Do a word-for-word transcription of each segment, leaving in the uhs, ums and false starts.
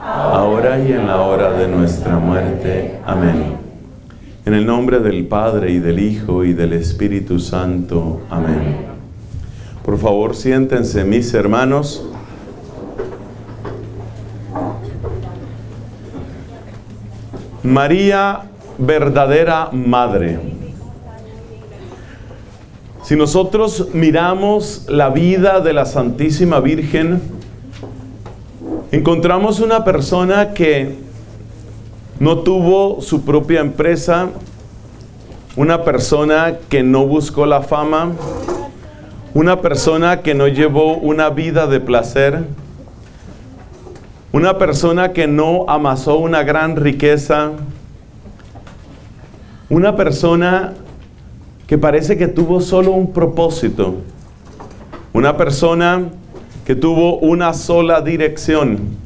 ahora y en la hora de nuestra muerte. Amén. En el nombre del Padre, y del Hijo, y del Espíritu Santo. Amén. Por favor, siéntense, mis hermanos. María, verdadera madre. Si nosotros miramos la vida de la Santísima Virgen, encontramos una persona que no tuvo su propia empresa, una persona que no buscó la fama, una persona que no llevó una vida de placer, una persona que no amasó una gran riqueza, una persona que parece que tuvo solo un propósito, una persona que tuvo una sola dirección,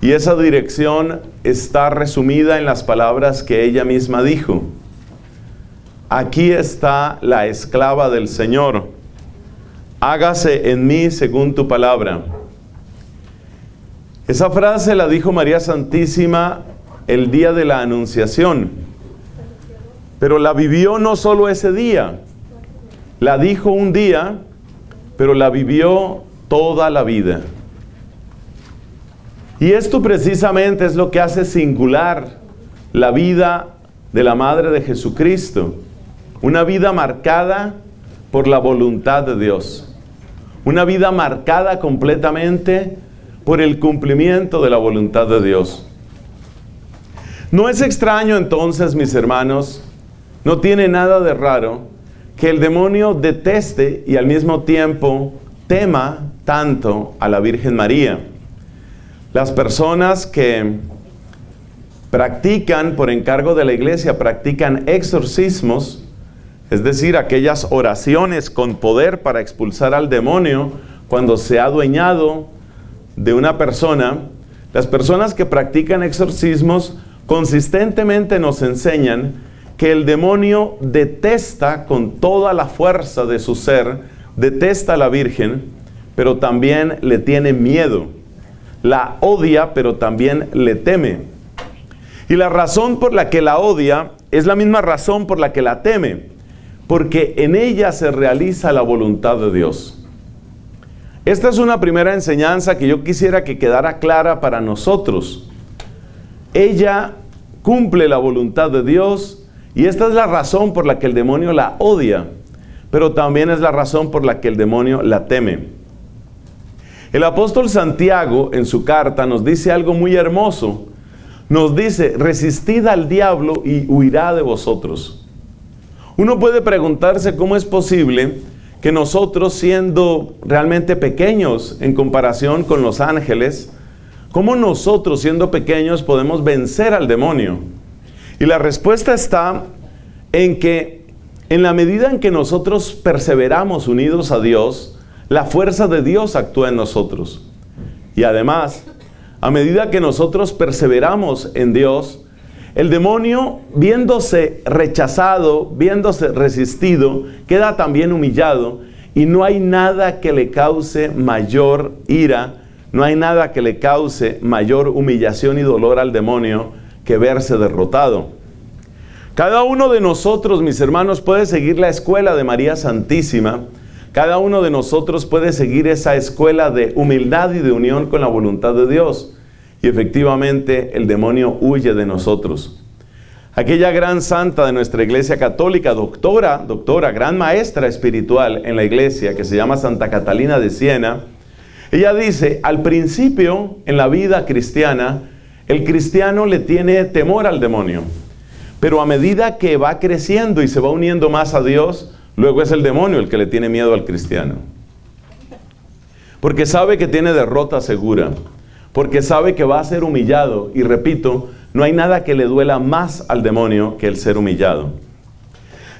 y esa dirección está resumida en las palabras que ella misma dijo: aquí está la esclava del Señor. Hágase en mí según tu palabra. Esa frase la dijo María Santísima el día de la Anunciación, pero la vivió no solo ese día. La dijo un día, pero la vivió toda la vida. Y esto precisamente es lo que hace singular la vida de la Madre de Jesucristo, una vida marcada por la voluntad de Dios. Una vida marcada completamente por el cumplimiento de la voluntad de Dios. No es extraño entonces, mis hermanos, no tiene nada de raro que el demonio deteste y al mismo tiempo tema tanto a la Virgen María. Las personas que practican, por encargo de la iglesia, practican exorcismos, es decir, aquellas oraciones con poder para expulsar al demonio cuando se ha adueñado de una persona, las personas que practican exorcismos consistentemente nos enseñan que el demonio detesta con toda la fuerza de su ser, detesta a la Virgen, pero también le tiene miedo. La odia, pero también le teme. Y la razón por la que la odia es la misma razón por la que la teme, porque en ella se realiza la voluntad de Dios. Esta es una primera enseñanza que yo quisiera que quedara clara para nosotros. Ella cumple la voluntad de Dios, y esta es la razón por la que el demonio la odia, pero también es la razón por la que el demonio la teme. El apóstol Santiago, en su carta, nos dice algo muy hermoso. Nos dice: resistid al diablo y huirá de vosotros. Uno puede preguntarse cómo es posible que nosotros, siendo realmente pequeños en comparación con los ángeles, cómo nosotros, siendo pequeños, podemos vencer al demonio. Y la respuesta está en que, en la medida en que nosotros perseveramos unidos a Dios, la fuerza de Dios actúa en nosotros. Y además, a medida que nosotros perseveramos en Dios, el demonio, viéndose rechazado, viéndose resistido, queda también humillado, y no hay nada que le cause mayor ira, no hay nada que le cause mayor humillación y dolor al demonio que verse derrotado. Cada uno de nosotros, mis hermanos, puede seguir la escuela de María Santísima. Cada uno de nosotros puede seguir esa escuela de humildad y de unión con la voluntad de Dios. Y efectivamente el demonio huye de nosotros. Aquella gran santa de nuestra Iglesia Católica, doctora, doctora, gran maestra espiritual en la Iglesia, que se llama Santa Catalina de Siena, ella dice: al principio en la vida cristiana, el cristiano le tiene temor al demonio, pero a medida que va creciendo y se va uniendo más a Dios, luego es el demonio el que le tiene miedo al cristiano, porque sabe que tiene derrota segura, porque sabe que va a ser humillado. Y repito, No hay nada que le duela más al demonio que el ser humillado.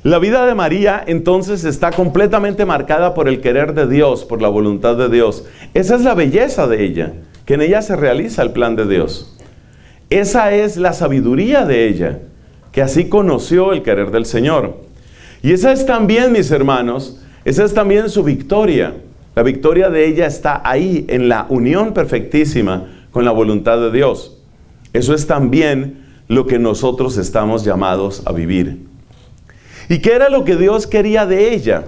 La vida de María entonces está completamente marcada por el querer de Dios, por la voluntad de Dios. Esa es la belleza de ella, que en ella se realiza el plan de Dios. Esa es la sabiduría de ella, que así conoció el querer del Señor. Y esa es también, mis hermanos, esa es también su victoria. La victoria de ella está ahí, en la unión perfectísima con la voluntad de Dios. Eso es también lo que nosotros estamos llamados a vivir. ¿Y qué era lo que Dios quería de ella?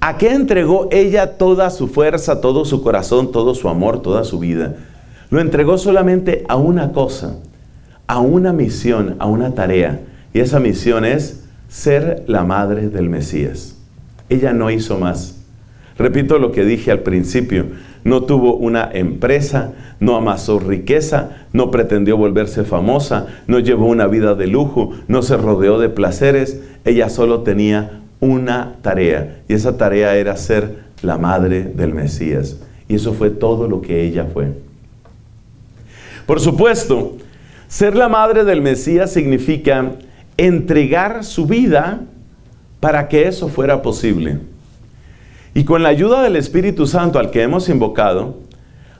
¿A qué entregó ella toda su fuerza, todo su corazón, todo su amor, toda su vida? Lo entregó solamente a una cosa, a una misión, a una tarea. Y esa misión es ser la madre del Mesías. Ella no hizo más. Repito lo que dije al principio. No tuvo una empresa, no amasó riqueza, no pretendió volverse famosa, no llevó una vida de lujo, no se rodeó de placeres. Ella solo tenía una tarea, y esa tarea era ser la madre del Mesías. Y eso fue todo lo que ella fue. Por supuesto, ser la madre del Mesías significa entregar su vida para que eso fuera posible. Y con la ayuda del Espíritu Santo al que hemos invocado,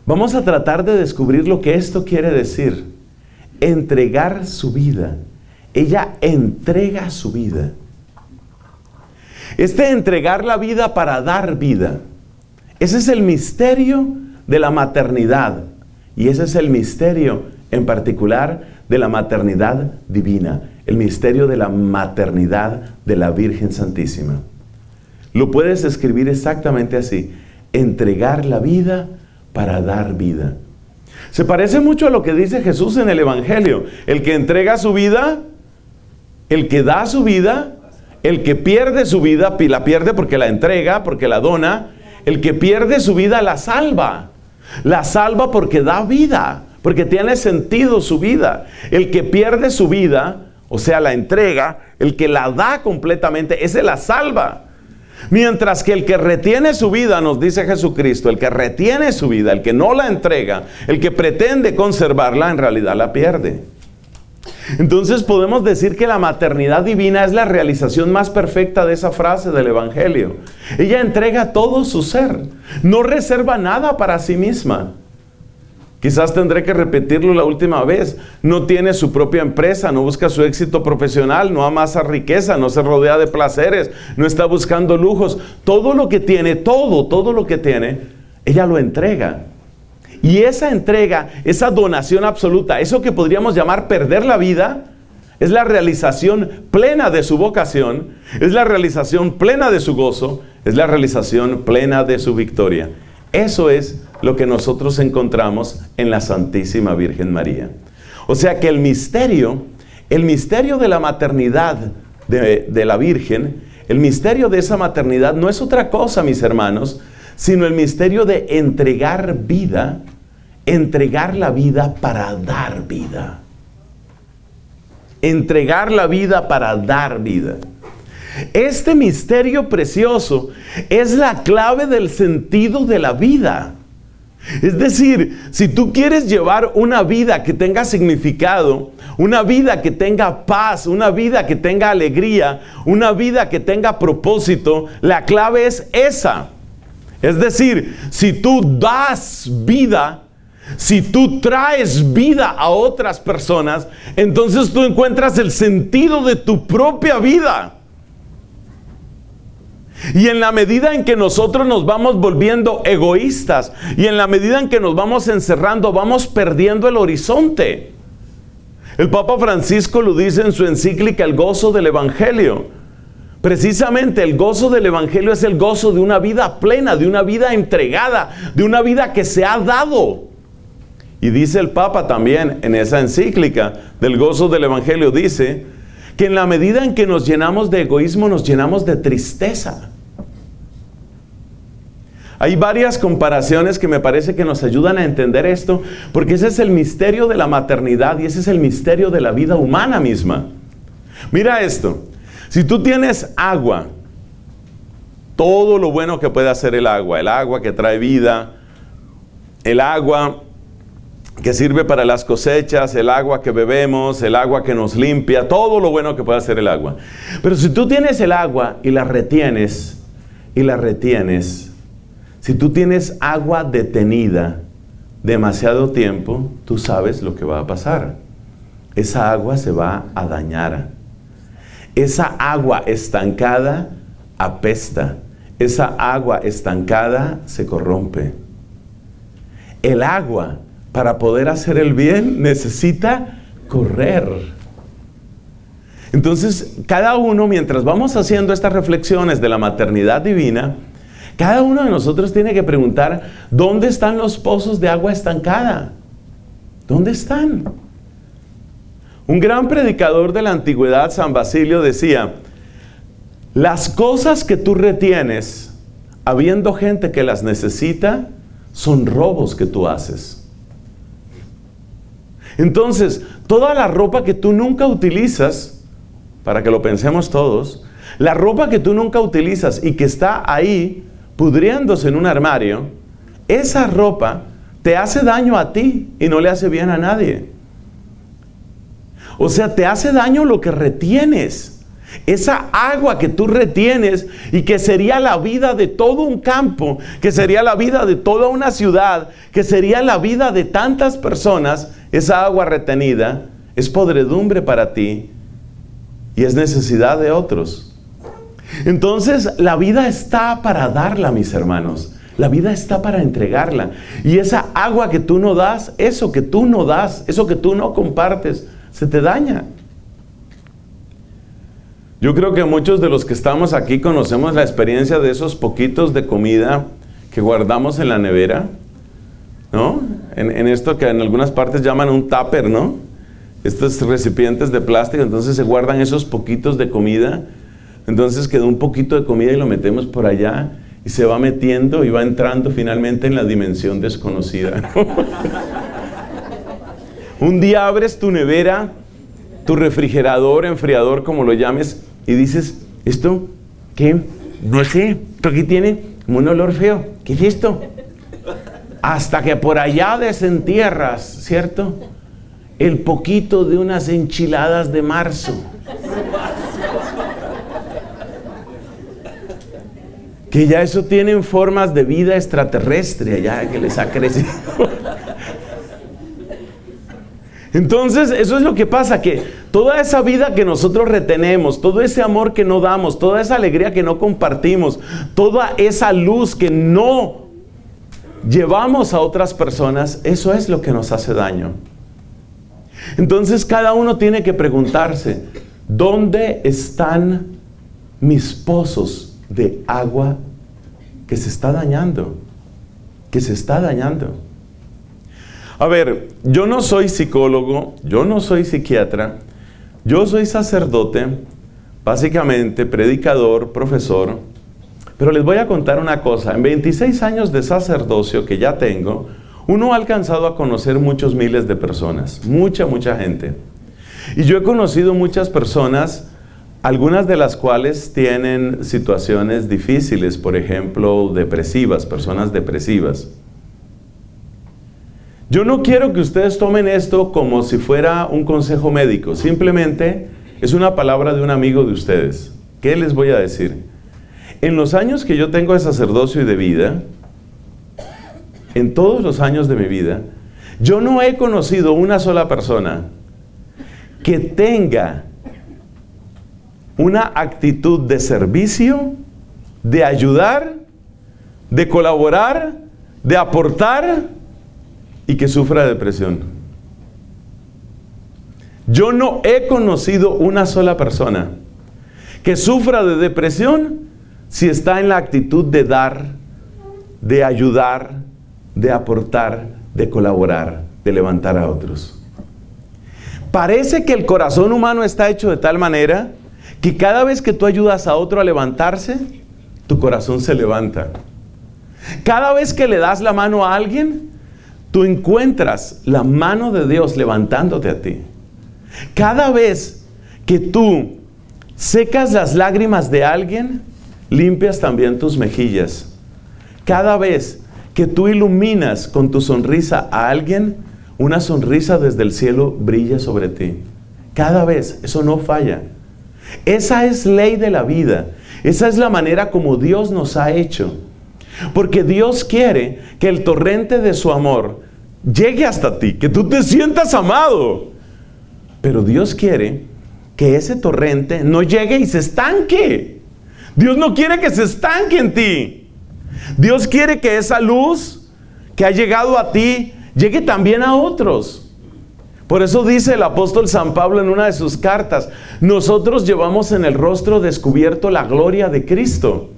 vamos a tratar de descubrir lo que esto quiere decir. Entregar su vida. Ella entrega su vida. Este entregar la vida para dar vida. Ese es el misterio de la maternidad. Y ese es el misterio en particular de la maternidad divina. El misterio de la maternidad de la Virgen Santísima. Lo puedes escribir exactamente así. Entregar la vida para dar vida. Se parece mucho a lo que dice Jesús en el Evangelio. El que entrega su vida, el que da su vida, el que pierde su vida, la pierde porque la entrega, porque la dona. El que pierde su vida la salva. La salva porque da vida, porque tiene sentido su vida. El que pierde su vida, o sea, la entrega, el que la da completamente, ese la salva. Mientras que el que retiene su vida, nos dice Jesucristo, el que retiene su vida, el que no la entrega, el que pretende conservarla, en realidad la pierde. Entonces podemos decir que la maternidad divina es la realización más perfecta de esa frase del Evangelio. Ella entrega todo su ser, no reserva nada para sí misma. Quizás tendré que repetirlo la última vez. No tiene su propia empresa, no busca su éxito profesional, no amasa riqueza, no se rodea de placeres, no está buscando lujos. Todo lo que tiene, todo, todo lo que tiene, ella lo entrega. Y esa entrega, esa donación absoluta, eso que podríamos llamar perder la vida, es la realización plena de su vocación, es la realización plena de su gozo, es la realización plena de su victoria. Eso es lo que nosotros encontramos en la Santísima Virgen María. O sea que el misterio, el misterio de la maternidad de, de la Virgen, el misterio de esa maternidad no es otra cosa, mis hermanos, sino el misterio de entregar vida, entregar la vida para dar vida. Entregar la vida para dar vida. Este misterio precioso es la clave del sentido de la vida. Es decir, si tú quieres llevar una vida que tenga significado, una vida que tenga paz, una vida que tenga alegría, una vida que tenga propósito, la clave es esa. Es decir, si tú das vida, si tú traes vida a otras personas, entonces tú encuentras el sentido de tu propia vida. Y en la medida en que nosotros nos vamos volviendo egoístas, y en la medida en que nos vamos encerrando, vamos perdiendo el horizonte. El Papa Francisco lo dice en su encíclica El gozo del Evangelio. Precisamente el gozo del Evangelio es el gozo de una vida plena, de una vida entregada, de una vida que se ha dado. Y dice el Papa también en esa encíclica del gozo del Evangelio, dice que en la medida en que nos llenamos de egoísmo, nos llenamos de tristeza. Hay varias comparaciones que me parece que nos ayudan a entender esto, porque ese es el misterio de la maternidad y ese es el misterio de la vida humana misma. Mira esto, si tú tienes agua, todo lo bueno que puede hacer el agua, el agua que trae vida, el agua que sirve para las cosechas, el agua que bebemos, el agua que nos limpia, todo lo bueno que puede hacer el agua. Pero si tú tienes el agua y la retienes, y la retienes, si tú tienes agua detenida demasiado tiempo, tú sabes lo que va a pasar. Esa agua se va a dañar. Esa agua estancada apesta. Esa agua estancada se corrompe. El agua, para poder hacer el bien, necesita correr. Entonces, cada uno, mientras vamos haciendo estas reflexiones de la maternidad divina, cada uno de nosotros tiene que preguntar, ¿dónde están los pozos de agua estancada? ¿Dónde están? Un gran predicador de la antigüedad, San Basilio, decía, las cosas que tú retienes, habiendo gente que las necesita, son robos que tú haces. Entonces, toda la ropa que tú nunca utilizas, para que lo pensemos todos, la ropa que tú nunca utilizas y que está ahí pudriéndose en un armario, esa ropa te hace daño a ti y no le hace bien a nadie. O sea, te hace daño lo que retienes. Esa agua que tú retienes y que sería la vida de todo un campo, que sería la vida de toda una ciudad, que sería la vida de tantas personas, esa agua retenida es podredumbre para ti y es necesidad de otros. Entonces, la vida está para darla, mis hermanos. La vida está para entregarla. Y esa agua que tú no das, eso que tú no das, eso que tú no compartes, se te daña. Yo creo que muchos de los que estamos aquí conocemos la experiencia de esos poquitos de comida que guardamos en la nevera, ¿no? En, en esto que en algunas partes llaman un tupper, ¿no? Estos recipientes de plástico, entonces se guardan esos poquitos de comida, entonces quedó un poquito de comida y lo metemos por allá y se va metiendo y va entrando finalmente en la dimensión desconocida, ¿no? Un día abres tu nevera, tu refrigerador, enfriador, como lo llames, y dices, ¿esto qué? No sé, pero aquí tiene como un olor feo, ¿qué es esto? Hasta que por allá desentierras, ¿cierto? El poquito de unas enchiladas de marzo. Que ya eso tienen formas de vida extraterrestre, ya que les ha crecido. Entonces, eso es lo que pasa, que toda esa vida que nosotros retenemos, todo ese amor que no damos, toda esa alegría que no compartimos, toda esa luz que no llevamos a otras personas, eso es lo que nos hace daño. Entonces cada uno tiene que preguntarse, ¿dónde están mis pozos de agua que se está dañando? Que se está dañando. A ver, yo no soy psicólogo, yo no soy psiquiatra, yo soy sacerdote, básicamente predicador, profesor. Pero les voy a contar una cosa, en veintiséis años de sacerdocio que ya tengo, uno ha alcanzado a conocer muchos miles de personas, mucha, mucha gente. Y yo he conocido muchas personas, algunas de las cuales tienen situaciones difíciles, por ejemplo, depresivas, personas depresivas. Yo no quiero que ustedes tomen esto como si fuera un consejo médico, simplemente es una palabra de un amigo de ustedes. ¿Qué les voy a decir? En los años que yo tengo de sacerdocio y de vida, en todos los años de mi vida, yo no he conocido una sola persona que tenga una actitud de servicio, de ayudar, de colaborar, de aportar y que sufra depresión. Yo no he conocido una sola persona que sufra de depresión si está en la actitud de dar, de ayudar, de aportar, de colaborar, de levantar a otros. Parece que el corazón humano está hecho de tal manera que cada vez que tú ayudas a otro a levantarse, tu corazón se levanta. Cada vez que le das la mano a alguien, tú encuentras la mano de Dios levantándote a ti. Cada vez que tú secas las lágrimas de alguien, limpias también tus mejillas. Cada vez que tú iluminas con tu sonrisa a alguien, Una sonrisa desde el cielo brilla sobre ti. Cada vez, eso no falla. Esa es ley de la vida. Esa es la manera como Dios nos ha hecho. Porque Dios quiere que el torrente de su amor llegue hasta ti, que tú te sientas amado. Pero Dios quiere que ese torrente no llegue y se estanque. Dios no quiere que se estanque en ti. Dios quiere que esa luz que ha llegado a ti llegue también a otros. Por eso dice el apóstol San Pablo en una de sus cartas, nosotros llevamos en el rostro descubierto la gloria de Cristo.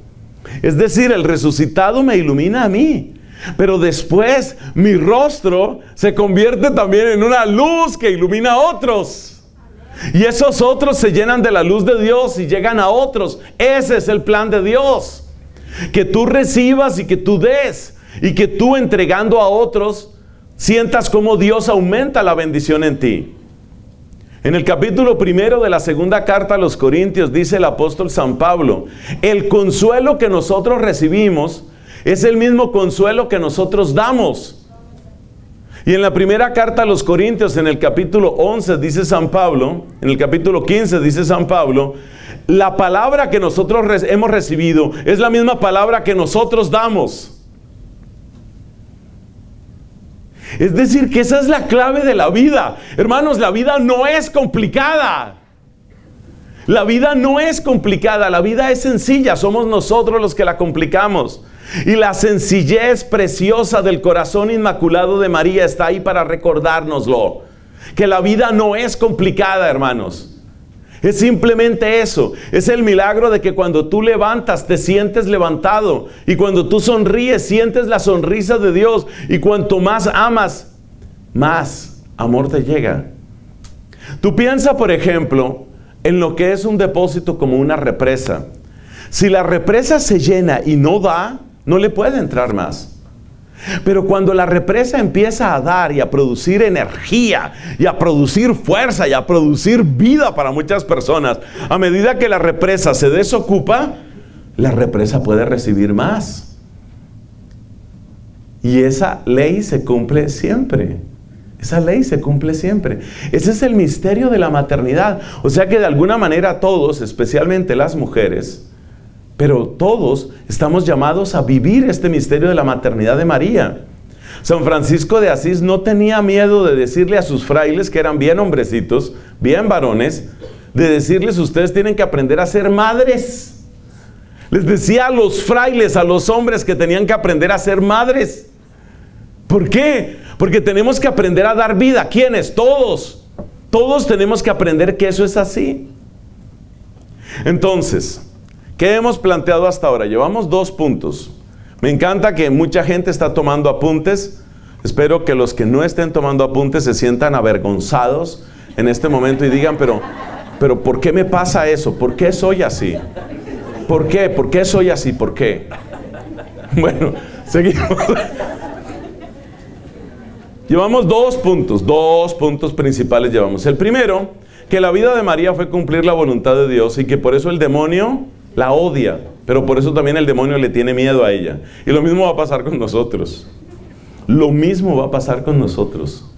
Es decir, el resucitado me ilumina a mí, pero después mi rostro se convierte también en una luz que ilumina a otros. Y esos otros se llenan de la luz de Dios y llegan a otros. Ese es el plan de Dios. Que tú recibas y que tú des, y que tú entregando a otros, sientas cómo Dios aumenta la bendición en ti. En el capítulo primero de la segunda carta a los Corintios dice el apóstol San Pablo, el consuelo que nosotros recibimos es el mismo consuelo que nosotros damos. Y en la primera carta a los Corintios, en el capítulo once, dice San Pablo, en el capítulo quince, dice San Pablo, la palabra que nosotros hemos recibido es la misma palabra que nosotros damos. Es decir, que esa es la clave de la vida. Hermanos, la vida no es complicada. La vida no es complicada, la vida es sencilla. Somos nosotros los que la complicamos. Y la sencillez preciosa del corazón inmaculado de María está ahí para recordárnoslo. Que la vida no es complicada, hermanos. Es simplemente eso. Es el milagro de que cuando tú levantas, te sientes levantado. Y cuando tú sonríes, sientes la sonrisa de Dios. Y cuanto más amas, más amor te llega. Tú piensa, por ejemplo, en lo que es un depósito como una represa. Si la represa se llena y no da, no le puede entrar más. Pero cuando la represa empieza a dar y a producir energía, y a producir fuerza, y a producir vida para muchas personas, a medida que la represa se desocupa, la represa puede recibir más. Y esa ley se cumple siempre. Esa ley se cumple siempre. Ese es el misterio de la maternidad. O sea que de alguna manera todos, especialmente las mujeres, pero todos estamos llamados a vivir este misterio de la maternidad de María. San Francisco de Asís no tenía miedo de decirle a sus frailes, que eran bien hombrecitos, bien varones, de decirles, ustedes tienen que aprender a ser madres. Les decía a los frailes, a los hombres, que tenían que aprender a ser madres. ¿Por qué? Porque tenemos que aprender a dar vida. ¿Quiénes? Todos. Todos tenemos que aprender que eso es así. Entonces, ¿qué hemos planteado hasta ahora? Llevamos dos puntos. Me encanta que mucha gente está tomando apuntes. Espero que los que no estén tomando apuntes se sientan avergonzados en este momento y digan, pero, pero ¿por qué me pasa eso? ¿Por qué soy así? ¿Por qué? ¿Por qué soy así? ¿Por qué? Bueno, seguimos. Llevamos dos puntos, dos puntos principales llevamos. El primero, que la vida de María fue cumplir la voluntad de Dios y que por eso el demonio la odia, pero por eso también el demonio le tiene miedo a ella. Y lo mismo va a pasar con nosotros. Lo mismo va a pasar con nosotros.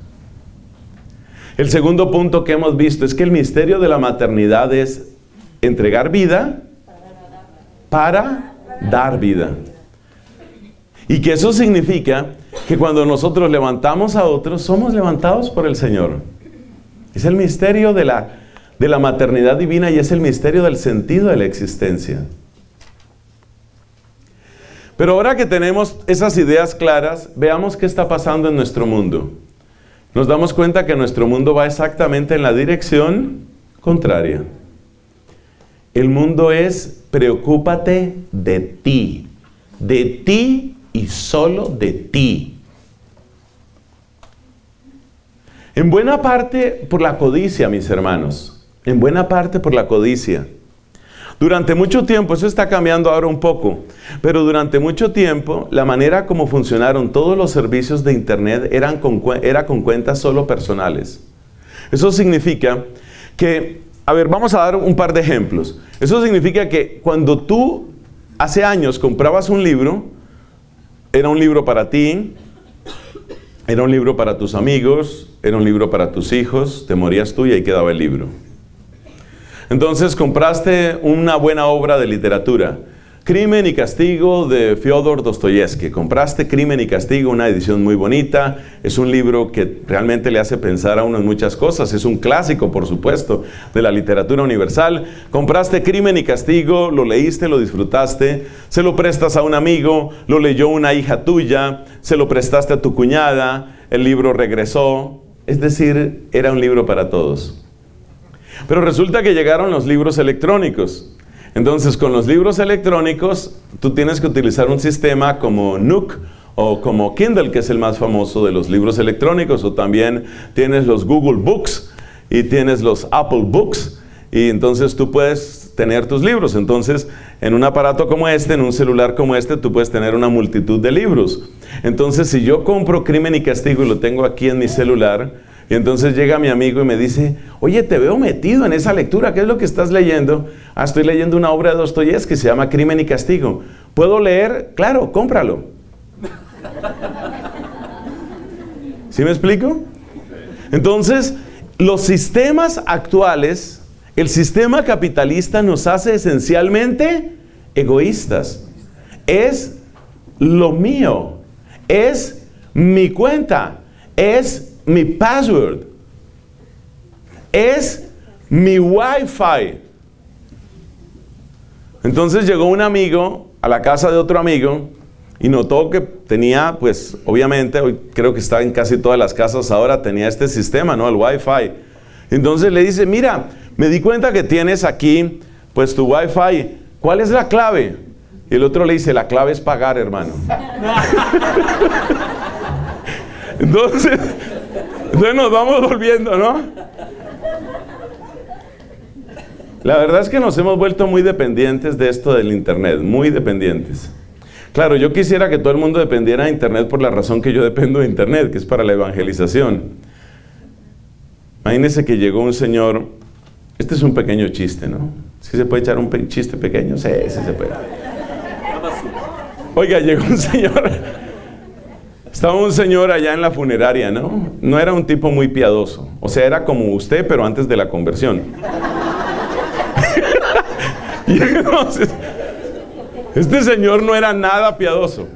El segundo punto que hemos visto es que el misterio de la maternidad es entregar vida para dar vida. Y que eso significa que cuando nosotros levantamos a otros, somos levantados por el Señor. Es el misterio de la de la maternidad divina y es el misterio del sentido de la existencia. Pero ahora que tenemos esas ideas claras, veamos qué está pasando en nuestro mundo. Nos damos cuenta que nuestro mundo va exactamente en la dirección contraria. El mundo es, preocúpate de ti, de ti y solo de ti. En buena parte por la codicia, mis hermanos. En buena parte por la codicia. Durante mucho tiempo, eso está cambiando ahora un poco, pero durante mucho tiempo, la manera como funcionaron todos los servicios de Internet eran con, era con cuentas solo personales. Eso significa que, a ver, vamos a dar un par de ejemplos. Eso significa que cuando tú, hace años, comprabas un libro, era un libro para ti, Era un libro para tus amigos, era un libro para tus hijos, te morías tú y ahí quedaba el libro. Entonces compraste una buena obra de literatura. Crimen y castigo de Fiódor Dostoievski. Compraste Crimen y castigo, una edición muy bonita. Es un libro que realmente le hace pensar a uno en muchas cosas. Es un clásico, por supuesto, de la literatura universal. Compraste Crimen y castigo, lo leíste, lo disfrutaste. Se lo prestas a un amigo, lo leyó una hija tuya, se lo prestaste a tu cuñada, el libro regresó. Es decir, era un libro para todos. Pero resulta que llegaron los libros electrónicos. Entonces, con los libros electrónicos, tú tienes que utilizar un sistema como Nook o como Kindle, que es el más famoso de los libros electrónicos, o también tienes los Google Books y tienes los Apple Books, y entonces tú puedes tener tus libros. Entonces, en un aparato como este, en un celular como este, tú puedes tener una multitud de libros. Entonces, si yo compro Crimen y castigo y lo tengo aquí en mi celular, y entonces llega mi amigo y me dice, oye, te veo metido en esa lectura, ¿qué es lo que estás leyendo? Ah, estoy leyendo una obra de Dostoievski que se llama Crimen y castigo. ¿Puedo leer? Claro, cómpralo. ¿Sí me explico? Entonces, los sistemas actuales, el sistema capitalista nos hace esencialmente egoístas. Es lo mío, es mi cuenta, es mi password, es mi wifi. Entonces llegó un amigo a la casa de otro amigo y notó que tenía, pues obviamente, hoy creo que está en casi todas las casas ahora, tenía este sistema, ¿no? El wifi. Entonces le dice, mira, me di cuenta que tienes aquí, pues tu wifi, ¿cuál es la clave? Y el otro le dice, la clave es pagar, hermano. Entonces... Entonces nos vamos volviendo, ¿no? La verdad es que nos hemos vuelto muy dependientes de esto del internet, muy dependientes. Claro, yo quisiera que todo el mundo dependiera de internet por la razón que yo dependo de internet, que es para la evangelización. Imagínense que llegó un señor, este es un pequeño chiste, ¿no? ¿Sí se puede echar un pe- chiste pequeño? Sí, sí se puede. Oiga, llegó un señor... Estaba un señor allá en la funeraria, ¿no? No era un tipo muy piadoso. O sea, era como usted, pero antes de la conversión. Y entonces, este señor no era nada piadoso.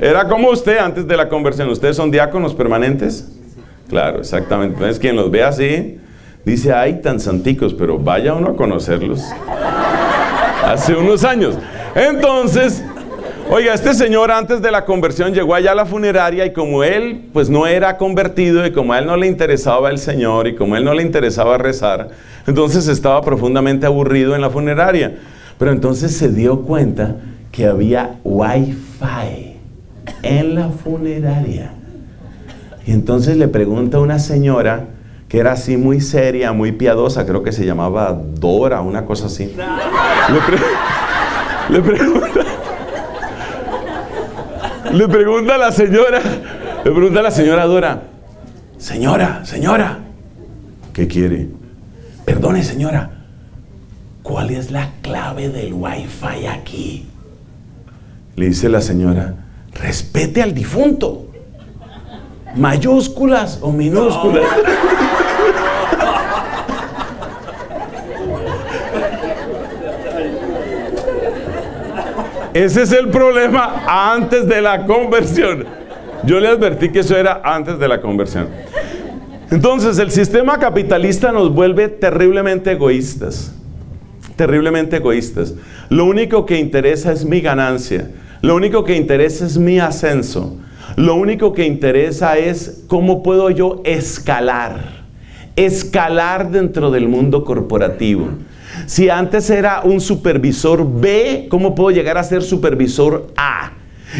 Era como usted antes de la conversión. ¿Ustedes son diáconos permanentes? Claro, exactamente. Entonces, quien los ve así, dice, ay, tan santicos, pero vaya uno a conocerlos. Hace unos años. Entonces... Oiga, este señor antes de la conversión llegó allá a la funeraria y como él pues no era convertido y como a él no le interesaba el Señor y como a él no le interesaba rezar, entonces estaba profundamente aburrido en la funeraria. Pero entonces se dio cuenta que había wifi en la funeraria. Y entonces le pregunta a una señora que era así muy seria, muy piadosa, creo que se llamaba Dora, una cosa así. Le, pre le pregunta... Le pregunta a la señora, le pregunta a la señora Dora, señora, señora, ¿qué quiere? Perdone, señora, ¿cuál es la clave del wifi aquí? Le dice la señora, respete al difunto, mayúsculas o minúsculas. Ese es el problema antes de la conversión. Yo le advertí que eso era antes de la conversión. Entonces, el sistema capitalista nos vuelve terriblemente egoístas. Terriblemente egoístas. Lo único que interesa es mi ganancia. Lo único que interesa es mi ascenso. Lo único que interesa es cómo puedo yo escalar. Escalar dentro del mundo corporativo. Si antes era un supervisor B, ¿cómo puedo llegar a ser supervisor A?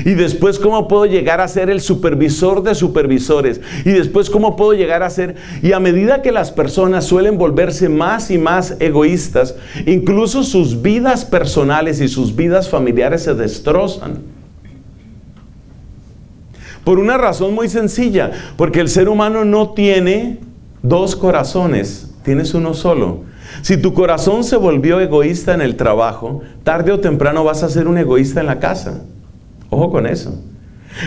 Y después, ¿cómo puedo llegar a ser el supervisor de supervisores? Y después, ¿cómo puedo llegar a ser? Y a medida que las personas suelen volverse más y más egoístas, incluso sus vidas personales y sus vidas familiares se destrozan. Por una razón muy sencilla, porque el ser humano no tiene dos corazones, tienes uno solo. Si tu corazón se volvió egoísta en el trabajo, tarde o temprano vas a ser un egoísta en la casa. Ojo con eso.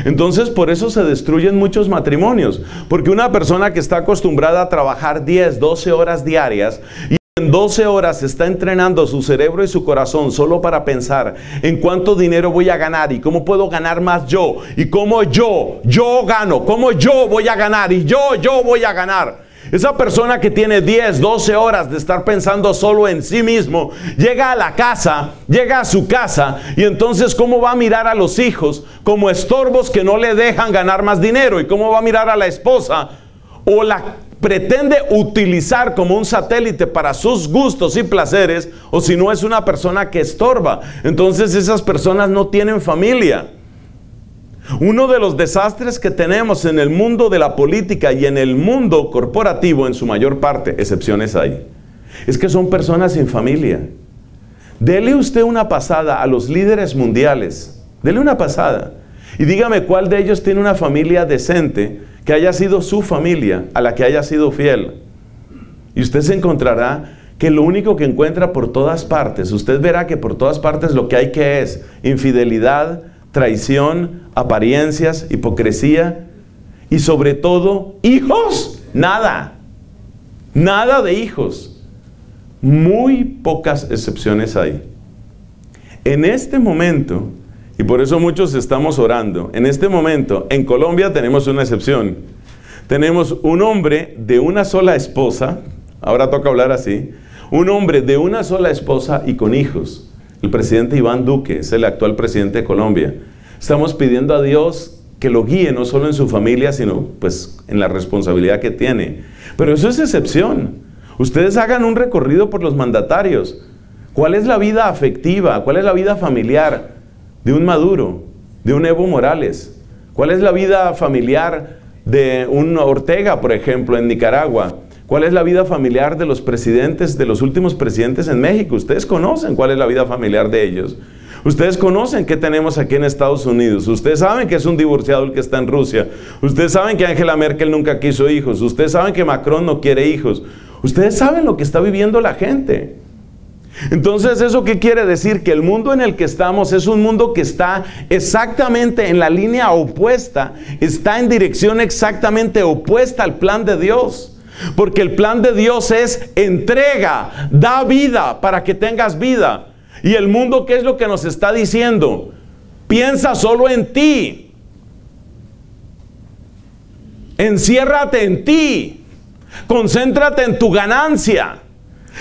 Entonces, por eso se destruyen muchos matrimonios, porque una persona que está acostumbrada a trabajar diez, doce horas diarias y en doce horas está entrenando su cerebro y su corazón solo para pensar en cuánto dinero voy a ganar y cómo puedo ganar más yo, y cómo yo, yo gano, cómo yo voy a ganar y yo, yo voy a ganar. Esa persona que tiene diez, doce horas de estar pensando solo en sí mismo, llega a la casa, llega a su casa y entonces ¿cómo va a mirar a los hijos como estorbos que no le dejan ganar más dinero? ¿Y cómo va a mirar a la esposa o la pretende utilizar como un satélite para sus gustos y placeres, o si no es una persona que estorba? Entonces esas personas no tienen familia. Uno de los desastres que tenemos en el mundo de la política y en el mundo corporativo en su mayor parte, excepciones hay, es que son personas sin familia. Dele usted una pasada a los líderes mundiales, dele una pasada y dígame cuál de ellos tiene una familia decente, que haya sido su familia, a la que haya sido fiel. Y usted se encontrará que lo único que encuentra por todas partes, usted verá que por todas partes lo que hay que es infidelidad, traición, apariencias, hipocresía y sobre todo, ¿hijos? Nada. Nada de hijos. Muy pocas excepciones hay. En este momento, y por eso muchos estamos orando. En este momento, en Colombia tenemos una excepción. Tenemos un hombre de una sola esposa, ahora toca hablar así, un hombre de una sola esposa y con hijos. El presidente Iván Duque es el actual presidente de Colombia. Estamos pidiendo a Dios que lo guíe no solo en su familia, sino pues en la responsabilidad que tiene. Pero eso es excepción. Ustedes hagan un recorrido por los mandatarios. ¿Cuál es la vida afectiva? ¿Cuál es la vida familiar de un Maduro, de un Evo Morales? ¿Cuál es la vida familiar de un Ortega, por ejemplo, en Nicaragua? ¿Cuál es la vida familiar de los presidentes, de los últimos presidentes en México? Ustedes conocen cuál es la vida familiar de ellos. Ustedes conocen qué tenemos aquí en Estados Unidos. Ustedes saben que es un divorciado el que está en Rusia. Ustedes saben que Angela Merkel nunca quiso hijos. Ustedes saben que Macron no quiere hijos. Ustedes saben lo que está viviendo la gente. Entonces, ¿eso qué quiere decir? Que el mundo en el que estamos es un mundo que está exactamente en la línea opuesta, está en dirección exactamente opuesta al plan de Dios. Porque el plan de Dios es entrega, da vida para que tengas vida. Y el mundo, ¿qué es lo que nos está diciendo? Piensa solo en ti. Enciérrate en ti. Concéntrate en tu ganancia.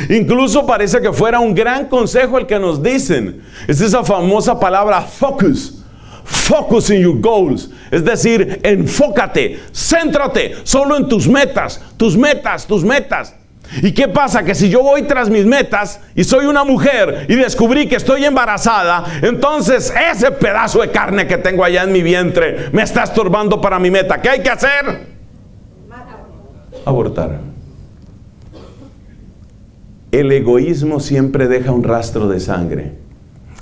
Incluso parece que fuera un gran consejo el que nos dicen. Es esa famosa palabra focus. Focus in your goals. Es decir, enfócate, céntrate solo en tus metas, tus metas, tus metas. ¿Y qué pasa? Que si yo voy tras mis metas y soy una mujer y descubrí que estoy embarazada, entonces ese pedazo de carne que tengo allá en mi vientre me está estorbando para mi meta. ¿Qué hay que hacer? Abortar. El egoísmo siempre deja un rastro de sangre.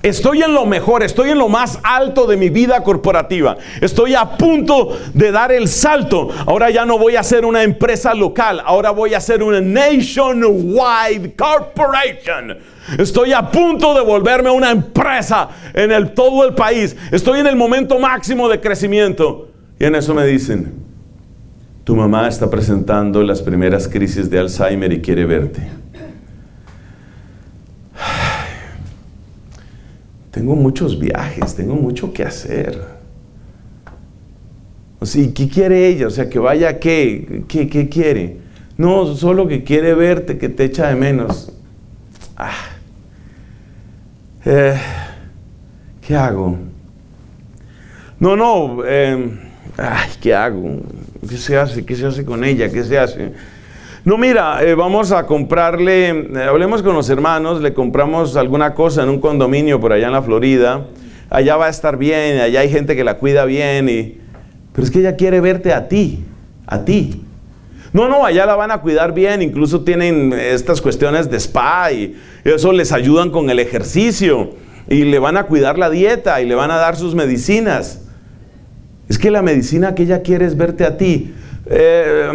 Estoy en lo mejor, estoy en lo más alto de mi vida corporativa. Estoy a punto de dar el salto. Ahora ya no voy a ser una empresa local, ahora voy a ser una nationwide corporation. Estoy a punto de volverme una empresa en el, todo el país. Estoy en el momento máximo de crecimiento. Y en eso me dicen, tu mamá está presentando las primeras crisis de Alzheimer y quiere verte. Tengo muchos viajes, tengo mucho que hacer. O sea, ¿qué quiere ella? O sea, que vaya a qué, qué, qué quiere. No, solo que quiere verte, que te echa de menos. Ah. Eh, ¿Qué hago? No, no. Eh, ay, ¿qué hago? ¿Qué se hace? ¿Qué se hace con ella? ¿Qué se hace? No, mira, eh, vamos a comprarle, eh, hablemos con los hermanos, le compramos alguna cosa en un condominio por allá en la Florida. Allá va a estar bien, allá hay gente que la cuida bien. Y, pero es que ella quiere verte a ti, a ti. No, no, allá la van a cuidar bien, incluso tienen estas cuestiones de spa y eso les ayudan con el ejercicio. Y le van a cuidar la dieta y le van a dar sus medicinas. Es que la medicina que ella quiere es verte a ti. Eh,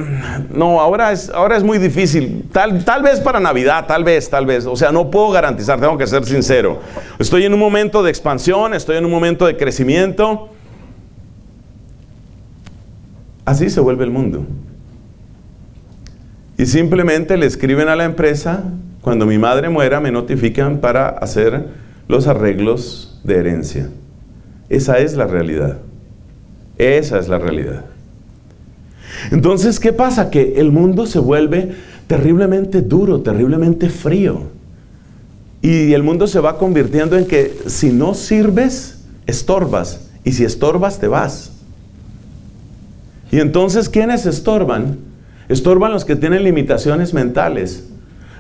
no, ahora es, ahora es muy difícil, tal, tal vez para Navidad, tal vez, tal vez, o sea, no puedo garantizar, tengo que ser sincero. Estoy en un momento de expansión, estoy en un momento de crecimiento, Así se vuelve el mundo. Y simplemente le escriben a la empresa, cuando mi madre muera me notifican para hacer los arreglos de herencia. Esa es la realidad. Esa es la realidad. Entonces, ¿qué pasa? Que el mundo se vuelve terriblemente duro, terriblemente frío. Y el mundo se va convirtiendo en que si no sirves, estorbas. Y si estorbas, te vas. Y entonces, ¿quiénes estorban? Estorban los que tienen limitaciones mentales.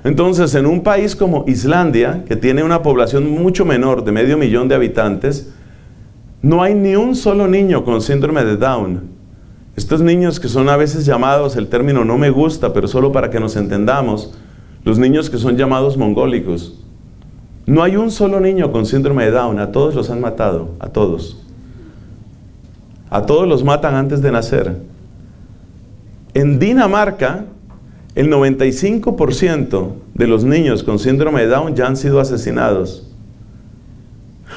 Entonces, en un país como Islandia, que tiene una población mucho menor de medio millón de habitantes, no hay ni un solo niño con síndrome de Down. Estos niños que son a veces llamados, el término no me gusta, pero solo para que nos entendamos, los niños que son llamados mongólicos. No hay un solo niño con síndrome de Down, a todos los han matado, a todos. A todos los matan antes de nacer. En Dinamarca, el noventa y cinco por ciento de los niños con síndrome de Down ya han sido asesinados.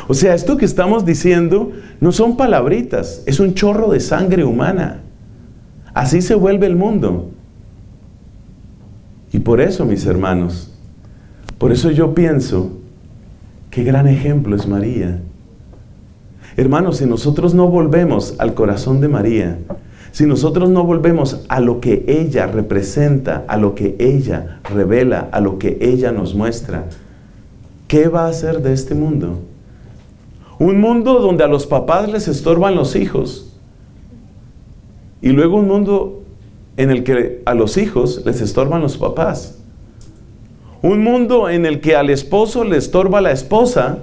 O sea, esto que estamos diciendo no son palabritas, es un chorro de sangre humana. Así se vuelve el mundo. Y por eso, mis hermanos, por eso yo pienso, qué gran ejemplo es María. Hermanos, si nosotros no volvemos al corazón de María, si nosotros no volvemos a lo que ella representa, a lo que ella revela, a lo que ella nos muestra, ¿qué va a hacer de este mundo? Un mundo donde a los papás les estorban los hijos, y luego un mundo en el que a los hijos les estorban los papás. Un mundo en el que al esposo le estorba la esposa,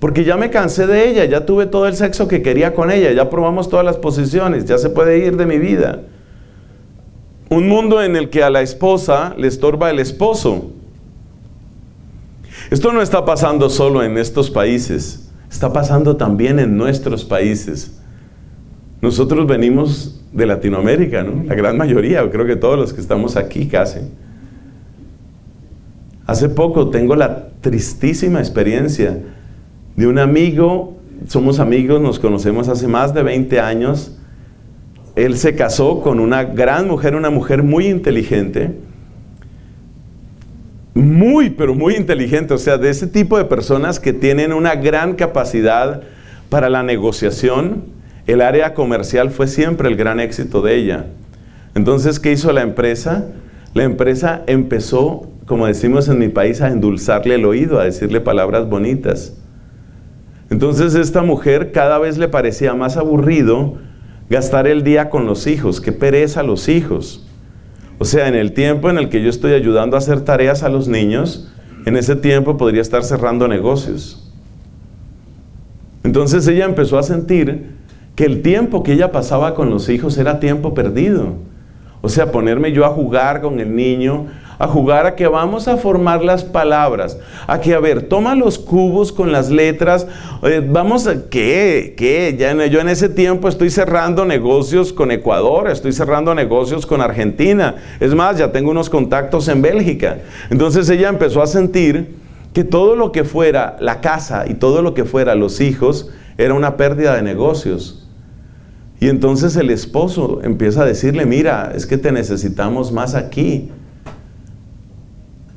porque ya me cansé de ella, ya tuve todo el sexo que quería con ella, ya probamos todas las posiciones, ya se puede ir de mi vida. Un mundo en el que a la esposa le estorba el esposo. Esto no está pasando solo en estos países, está pasando también en nuestros países. Nosotros venimos de Latinoamérica, ¿no? La gran mayoría, creo que todos los que estamos aquí casi. Hace poco tengo la tristísima experiencia de un amigo, somos amigos, nos conocemos hace más de veinte años. Él se casó con una gran mujer, una mujer muy inteligente. Muy, pero muy inteligente, o sea, de ese tipo de personas que tienen una gran capacidad para la negociación. El área comercial fue siempre el gran éxito de ella. Entonces, ¿qué hizo la empresa? La empresa empezó, como decimos en mi país, a endulzarle el oído, a decirle palabras bonitas. Entonces esta mujer cada vez le parecía más aburrido gastar el día con los hijos, qué pereza los hijos. O sea, en el tiempo en el que yo estoy ayudando a hacer tareas a los niños, en ese tiempo podría estar cerrando negocios. Entonces ella empezó a sentir que el tiempo que ella pasaba con los hijos era tiempo perdido. O sea, ponerme yo a jugar con el niño, a jugar a que vamos a formar las palabras, a que, a ver, toma los cubos con las letras, eh, vamos a, ¿qué? ¿Qué? Ya, yo en ese tiempo estoy cerrando negocios con Ecuador, estoy cerrando negocios con Argentina, es más, ya tengo unos contactos en Bélgica. Entonces ella empezó a sentir que todo lo que fuera la casa y todo lo que fuera los hijos era una pérdida de negocios. Y entonces el esposo empieza a decirle, mira, es que te necesitamos más aquí.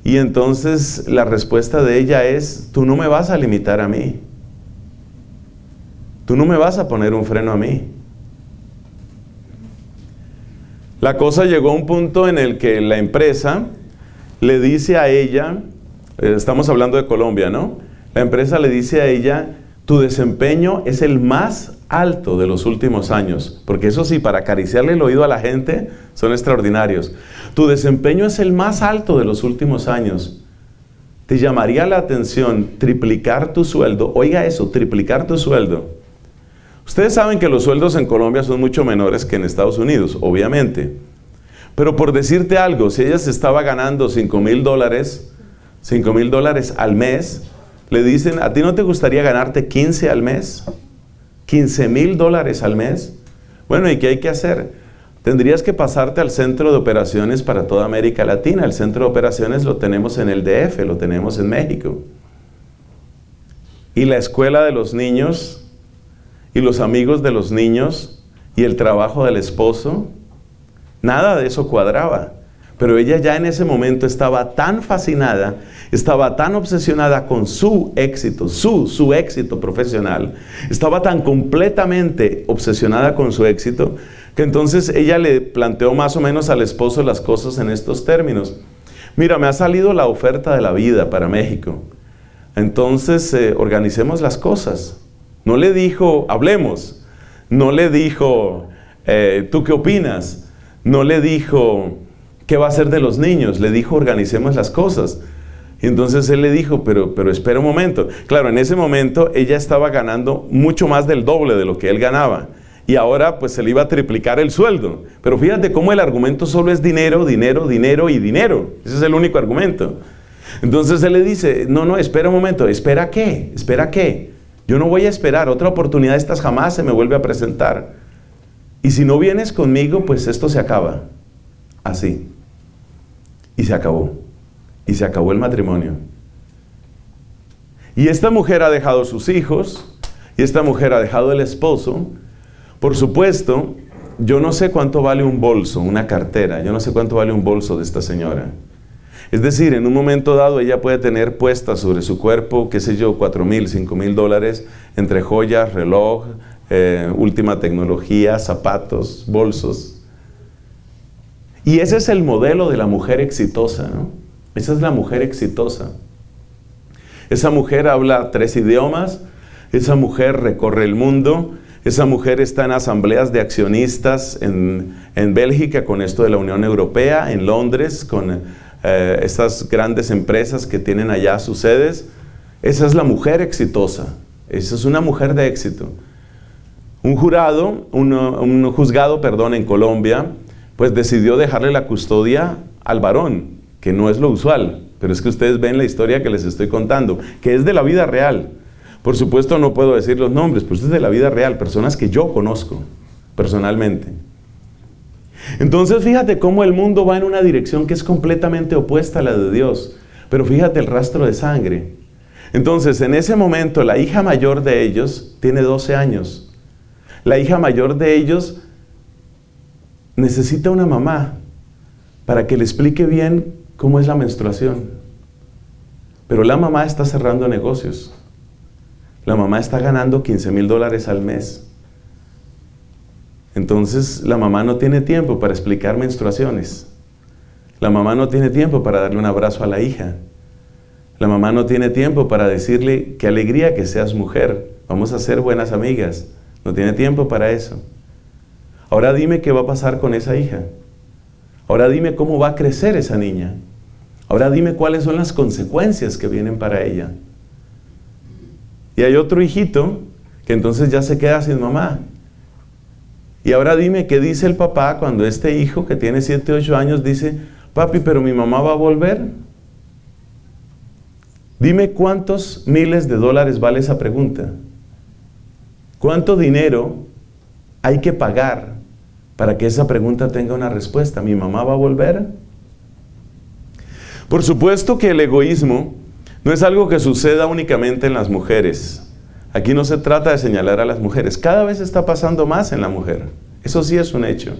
Y entonces la respuesta de ella es, tú no me vas a limitar a mí. Tú no me vas a poner un freno a mí. La cosa llegó a un punto en el que la empresa le dice a ella, estamos hablando de Colombia, ¿no? La empresa le dice a ella, tu desempeño es el más alto de los últimos años, porque eso sí, para acariciarle el oído a la gente son extraordinarios. Tu desempeño es el más alto de los últimos años. Te llamaría la atención triplicar tu sueldo. Oiga eso, triplicar tu sueldo. Ustedes saben que los sueldos en Colombia son mucho menores que en Estados Unidos, obviamente. Pero por decirte algo, si ella se estaba ganando cinco mil dólares, cinco mil dólares al mes, le dicen, ¿a ti no te gustaría ganarte quince al mes? quince mil dólares al mes. Bueno, ¿y qué hay que hacer? Tendrías que pasarte al centro de operaciones para toda América Latina. El centro de operaciones lo tenemos en el D F, lo tenemos en México. Y la escuela de los niños y los amigos de los niños y el trabajo del esposo, nada de eso cuadraba. Pero ella ya en ese momento estaba tan fascinada, estaba tan obsesionada con su éxito, su, su éxito profesional, estaba tan completamente obsesionada con su éxito, que entonces ella le planteó más o menos al esposo las cosas en estos términos. Mira, me ha salido la oferta de la vida para México, entonces eh, organicemos las cosas. No le dijo, hablemos, no le dijo, eh, ¿tú qué opinas? No le dijo, ¿qué va a hacer de los niños? Le dijo, organicemos las cosas. Y entonces él le dijo, pero, pero espera un momento. Claro, en ese momento ella estaba ganando mucho más del doble de lo que él ganaba. Y ahora pues se le iba a triplicar el sueldo. Pero fíjate cómo el argumento solo es dinero, dinero, dinero y dinero. Ese es el único argumento. Entonces él le dice, no, no, espera un momento. ¿Espera qué? ¿Espera qué? Yo no voy a esperar. Otra oportunidad de estas jamás se me vuelve a presentar. Y si no vienes conmigo, pues esto se acaba. Así. Y se acabó. Y se acabó el matrimonio. Y esta mujer ha dejado sus hijos. Y esta mujer ha dejado el esposo. Por supuesto, yo no sé cuánto vale un bolso, una cartera. Yo no sé cuánto vale un bolso de esta señora. Es decir, en un momento dado ella puede tener puestas sobre su cuerpo, qué sé yo, cuatro mil, cinco mil dólares, entre joyas, reloj, eh, última tecnología, zapatos, bolsos. Y ese es el modelo de la mujer exitosa, ¿no? Esa es la mujer exitosa. Esa mujer habla tres idiomas, esa mujer recorre el mundo, esa mujer está en asambleas de accionistas en, en Bélgica con esto de la Unión Europea, en Londres con eh, estas grandes empresas que tienen allá sus sedes. Esa es la mujer exitosa, esa es una mujer de éxito. Un jurado, uno, un juzgado, perdón, en Colombia, pues decidió dejarle la custodia al varón, que no es lo usual, pero es que ustedes ven la historia que les estoy contando, que es de la vida real. Por supuesto no puedo decir los nombres, pero es de la vida real, personas que yo conozco personalmente. Entonces fíjate cómo el mundo va en una dirección que es completamente opuesta a la de Dios, pero fíjate el rastro de sangre. Entonces en ese momento la hija mayor de ellos tiene doce años, la hija mayor de ellos necesita una mamá para que le explique bien cómo es la menstruación. Pero la mamá está cerrando negocios. La mamá está ganando quince mil dólares al mes. Entonces la mamá no tiene tiempo para explicar menstruaciones. La mamá no tiene tiempo para darle un abrazo a la hija. La mamá no tiene tiempo para decirle qué alegría que seas mujer. Vamos a ser buenas amigas. No tiene tiempo para eso. Ahora dime qué va a pasar con esa hija. Ahora dime cómo va a crecer esa niña. Ahora dime cuáles son las consecuencias que vienen para ella. Y hay otro hijito que entonces ya se queda sin mamá. Y ahora dime qué dice el papá cuando este hijo que tiene siete, ocho años dice, papi, pero mi mamá va a volver. Dime cuántos miles de dólares vale esa pregunta. ¿Cuánto dinero hay que pagar para que esa pregunta tenga una respuesta? ¿Mi mamá va a volver? Por supuesto que el egoísmo no es algo que suceda únicamente en las mujeres. Aquí no se trata de señalar a las mujeres. Cada vez está pasando más en la mujer. Eso sí es un hecho.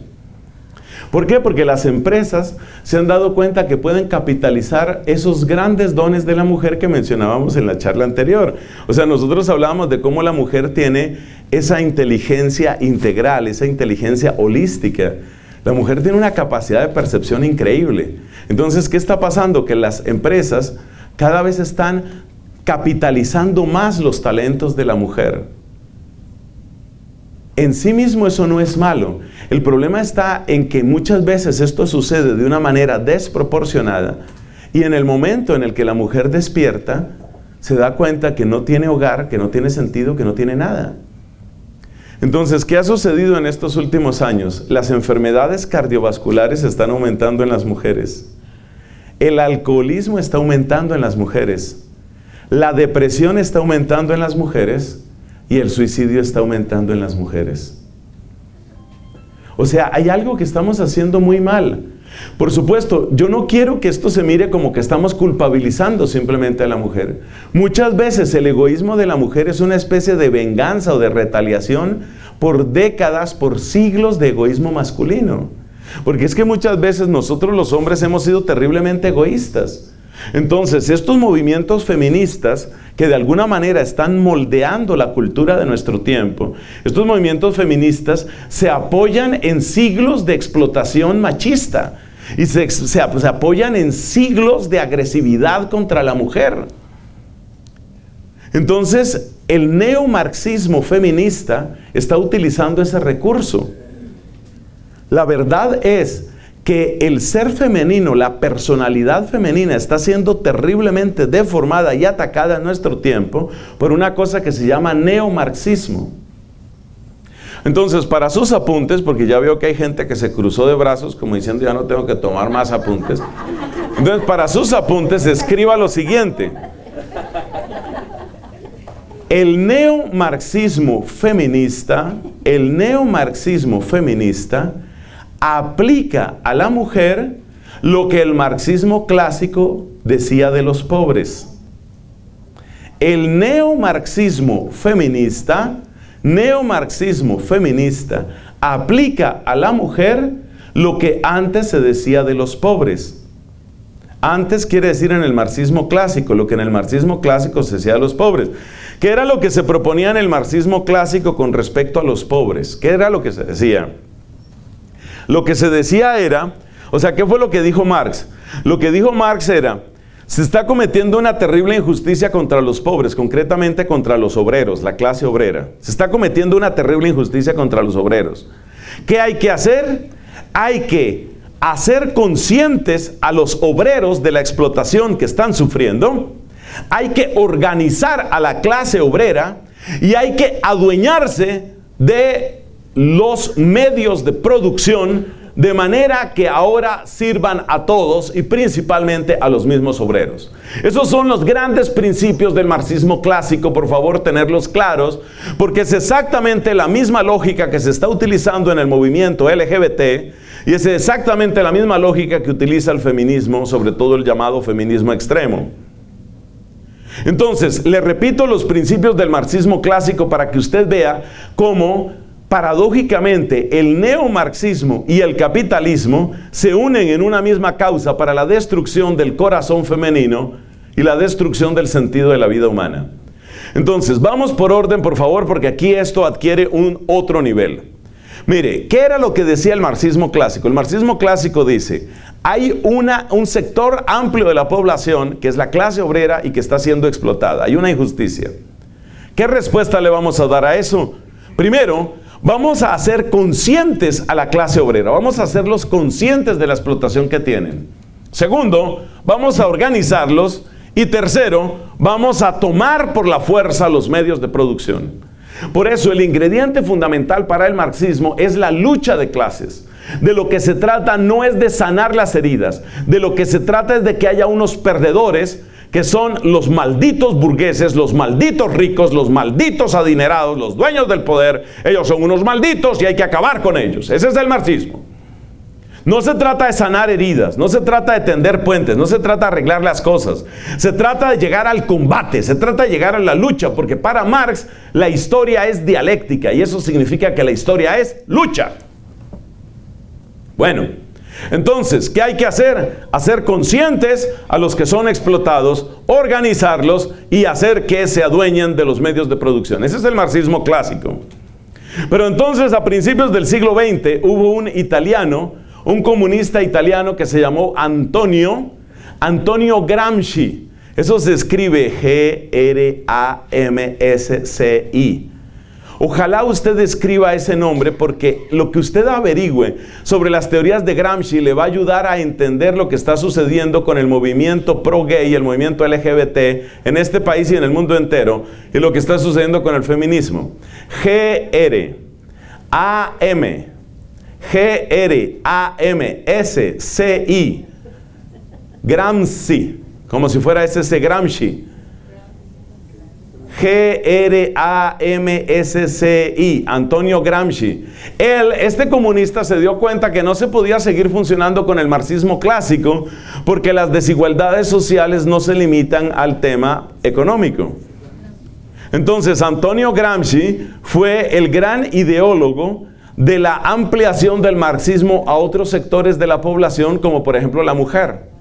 ¿Por qué? Porque las empresas se han dado cuenta que pueden capitalizar esos grandes dones de la mujer que mencionábamos en la charla anterior. O sea, nosotros hablábamos de cómo la mujer tiene esa inteligencia integral, esa inteligencia holística. La mujer tiene una capacidad de percepción increíble. Entonces, ¿qué está pasando? Que las empresas cada vez están capitalizando más los talentos de la mujer. En sí mismo eso no es malo. El problema está en que muchas veces esto sucede de una manera desproporcionada y en el momento en el que la mujer despierta, se da cuenta que no tiene hogar, que no tiene sentido, que no tiene nada. Entonces, ¿qué ha sucedido en estos últimos años? Las enfermedades cardiovasculares están aumentando en las mujeres. El alcoholismo está aumentando en las mujeres. La depresión está aumentando en las mujeres. Y el suicidio está aumentando en las mujeres. O sea, hay algo que estamos haciendo muy mal. Por supuesto, yo no quiero que esto se mire como que estamos culpabilizando simplemente a la mujer. Muchas veces el egoísmo de la mujer es una especie de venganza o de retaliación por décadas, por siglos de egoísmo masculino. Porque es que muchas veces nosotros los hombres hemos sido terriblemente egoístas. Entonces, estos movimientos feministas que de alguna manera están moldeando la cultura de nuestro tiempo, estos movimientos feministas se apoyan en siglos de explotación machista y se, se, se apoyan en siglos de agresividad contra la mujer. Entonces, el neomarxismo feminista está utilizando ese recurso. La verdad es que el ser femenino, la personalidad femenina, está siendo terriblemente deformada y atacada en nuestro tiempo por una cosa que se llama neomarxismo. Entonces, para sus apuntes, porque ya veo que hay gente que se cruzó de brazos, como diciendo, ya no tengo que tomar más apuntes. Entonces, para sus apuntes, escriba lo siguiente. El neomarxismo feminista, el neomarxismo feminista, aplica a la mujer lo que el marxismo clásico decía de los pobres. El neomarxismo feminista, neomarxismo feminista, aplica a la mujer lo que antes se decía de los pobres. Antes quiere decir en el marxismo clásico, lo que en el marxismo clásico se decía de los pobres. ¿Qué era lo que se proponía en el marxismo clásico con respecto a los pobres? ¿Qué era lo que se decía? Lo que se decía era, o sea, ¿qué fue lo que dijo Marx? Lo que dijo Marx era, se está cometiendo una terrible injusticia contra los pobres, concretamente contra los obreros, la clase obrera. Se está cometiendo una terrible injusticia contra los obreros. ¿Qué hay que hacer? Hay que hacer conscientes a los obreros de la explotación que están sufriendo. Hay que organizar a la clase obrera y hay que adueñarse de los medios de producción de manera que ahora sirvan a todos y principalmente a los mismos obreros. Esos son los grandes principios del marxismo clásico, por favor tenerlos claros, porque es exactamente la misma lógica que se está utilizando en el movimiento L G B T y es exactamente la misma lógica que utiliza el feminismo, sobre todo el llamado feminismo extremo. Entonces, le repito los principios del marxismo clásico para que usted vea cómo paradójicamente, el neomarxismo y el capitalismo se unen en una misma causa para la destrucción del corazón femenino y la destrucción del sentido de la vida humana. Entonces, vamos por orden, por favor, porque aquí esto adquiere un otro nivel. Mire, ¿qué era lo que decía el marxismo clásico? El marxismo clásico dice, hay una, un sector amplio de la población que es la clase obrera y que está siendo explotada. Hay una injusticia. ¿Qué respuesta le vamos a dar a eso? Primero, vamos a hacer conscientes a la clase obrera, vamos a hacerlos conscientes de la explotación que tienen. Segundo, vamos a organizarlos. Y tercero, vamos a tomar por la fuerza los medios de producción. Por eso el ingrediente fundamental para el marxismo es la lucha de clases. De lo que se trata no es de sanar las heridas, de lo que se trata es de que haya unos perdedores que son los malditos burgueses, los malditos ricos, los malditos adinerados, los dueños del poder. Ellos son unos malditos y hay que acabar con ellos. Ese es el marxismo. No se trata de sanar heridas, no se trata de tender puentes, no se trata de arreglar las cosas. Se trata de llegar al combate, se trata de llegar a la lucha, porque para Marx la historia es dialéctica y eso significa que la historia es lucha. Bueno, entonces, ¿qué hay que hacer? Hacer conscientes a los que son explotados, organizarlos y hacer que se adueñen de los medios de producción. Ese es el marxismo clásico. Pero entonces, a principios del siglo veinte, hubo un italiano, un comunista italiano que se llamó Antonio, Antonio Gramsci. Eso se escribe G R A M S C I. Ojalá usted escriba ese nombre porque lo que usted averigüe sobre las teorías de Gramsci le va a ayudar a entender lo que está sucediendo con el movimiento pro-gay, el movimiento L G B T en este país y en el mundo entero, y lo que está sucediendo con el feminismo. G R A M G R A M S C I Gramsci, como si fuera ese Gramsci. G R A M S C I, Antonio Gramsci. Él, este comunista, se dio cuenta que no se podía seguir funcionando con el marxismo clásico porque las desigualdades sociales no se limitan al tema económico. Entonces, Antonio Gramsci fue el gran ideólogo de la ampliación del marxismo a otros sectores de la población, como por ejemplo la mujer.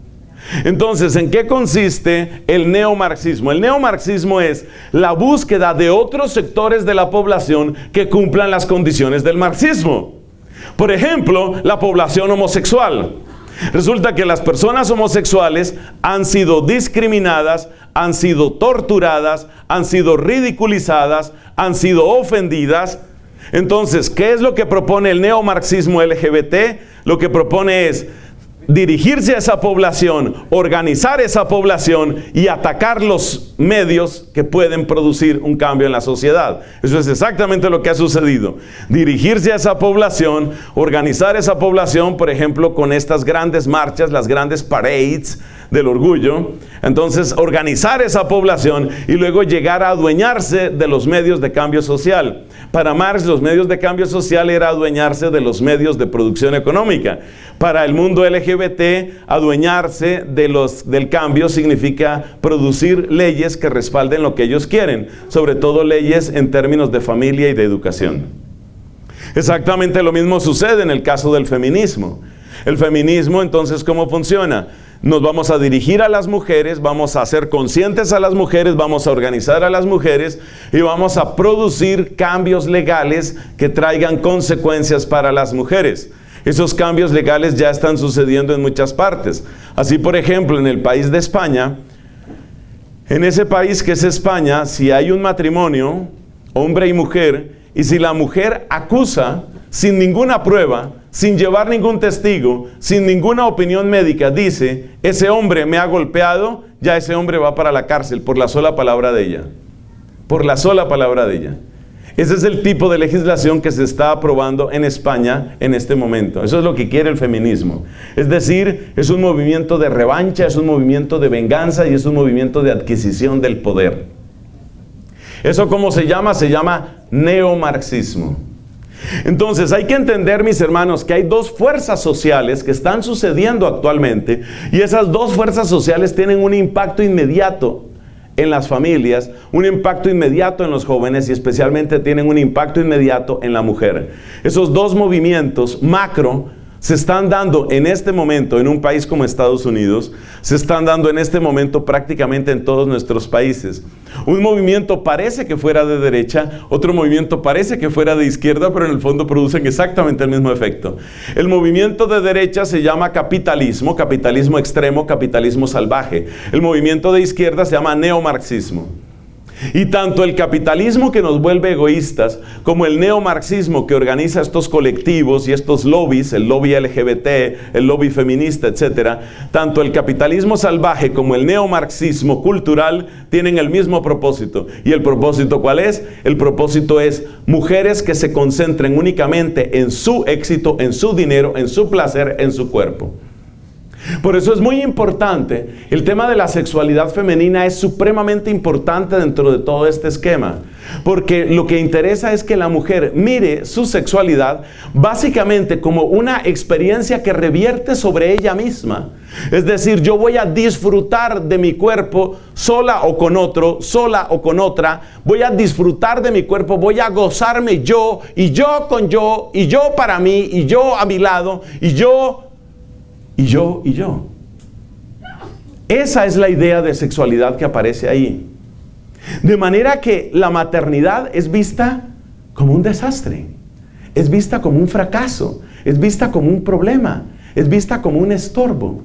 Entonces, ¿en qué consiste el neomarxismo? El neomarxismo es la búsqueda de otros sectores de la población que cumplan las condiciones del marxismo. Por ejemplo, la población homosexual. Resulta que las personas homosexuales han sido discriminadas, han sido torturadas, han sido ridiculizadas, han sido ofendidas. Entonces, ¿qué es lo que propone el neomarxismo L G B T? Lo que propone es dirigirse a esa población, organizar esa población y atacar los medios que pueden producir un cambio en la sociedad. Eso es exactamente lo que ha sucedido. Dirigirse a esa población, organizar esa población, por ejemplo, con estas grandes marchas, las grandes parades del orgullo. Entonces, organizar esa población y luego llegar a adueñarse de los medios de cambio social. Para Marx, los medios de cambio social era adueñarse de los medios de producción económica. Para el mundo L G B T, adueñarse de los, del cambio significa producir leyes que respalden lo que ellos quieren, sobre todo leyes en términos de familia y de educación. Exactamente lo mismo sucede en el caso del feminismo. El feminismo, entonces, ¿cómo funciona? Nos vamos a dirigir a las mujeres, vamos a hacer conscientes a las mujeres, vamos a organizar a las mujeres y vamos a producir cambios legales que traigan consecuencias para las mujeres. Esos cambios legales ya están sucediendo en muchas partes. Así, por ejemplo, en el país de España, en ese país que es España, si hay un matrimonio, hombre y mujer, y si la mujer acusa sin ninguna prueba, sin llevar ningún testigo, sin ninguna opinión médica, dice, ese hombre me ha golpeado, ya ese hombre va para la cárcel por la sola palabra de ella. Por la sola palabra de ella. Ese es el tipo de legislación que se está aprobando en España en este momento. Eso es lo que quiere el feminismo. Es decir, es un movimiento de revancha, es un movimiento de venganza y es un movimiento de adquisición del poder. ¿Eso cómo se llama? Se llama neomarxismo. Entonces, hay que entender, mis hermanos, que hay dos fuerzas sociales que están sucediendo actualmente y esas dos fuerzas sociales tienen un impacto inmediato en las familias, un impacto inmediato en los jóvenes y especialmente tienen un impacto inmediato en la mujer. Esos dos movimientos macro se están dando en este momento en un país como Estados Unidos, se están dando en este momento prácticamente en todos nuestros países. Un movimiento parece que fuera de derecha, otro movimiento parece que fuera de izquierda, pero en el fondo producen exactamente el mismo efecto. El movimiento de derecha se llama capitalismo, capitalismo extremo, capitalismo salvaje. El movimiento de izquierda se llama neomarxismo. Y tanto el capitalismo que nos vuelve egoístas, como el neomarxismo que organiza estos colectivos y estos lobbies, el lobby L G B T, el lobby feminista, etcétera, tanto el capitalismo salvaje como el neomarxismo cultural tienen el mismo propósito. ¿Y el propósito cuál es? El propósito es mujeres que se concentren únicamente en su éxito, en su dinero, en su placer, en su cuerpo. Por eso es muy importante, el tema de la sexualidad femenina es supremamente importante dentro de todo este esquema, porque lo que interesa es que la mujer mire su sexualidad básicamente como una experiencia que revierte sobre ella misma. Es decir, yo voy a disfrutar de mi cuerpo sola o con otro, sola o con otra, voy a disfrutar de mi cuerpo, voy a gozarme yo, y yo con yo, y yo para mí, y yo a mi lado, y yo... Y yo, y yo. Esa es la idea de sexualidad que aparece ahí. De manera que la maternidad es vista como un desastre, es vista como un fracaso, es vista como un problema, es vista como un estorbo.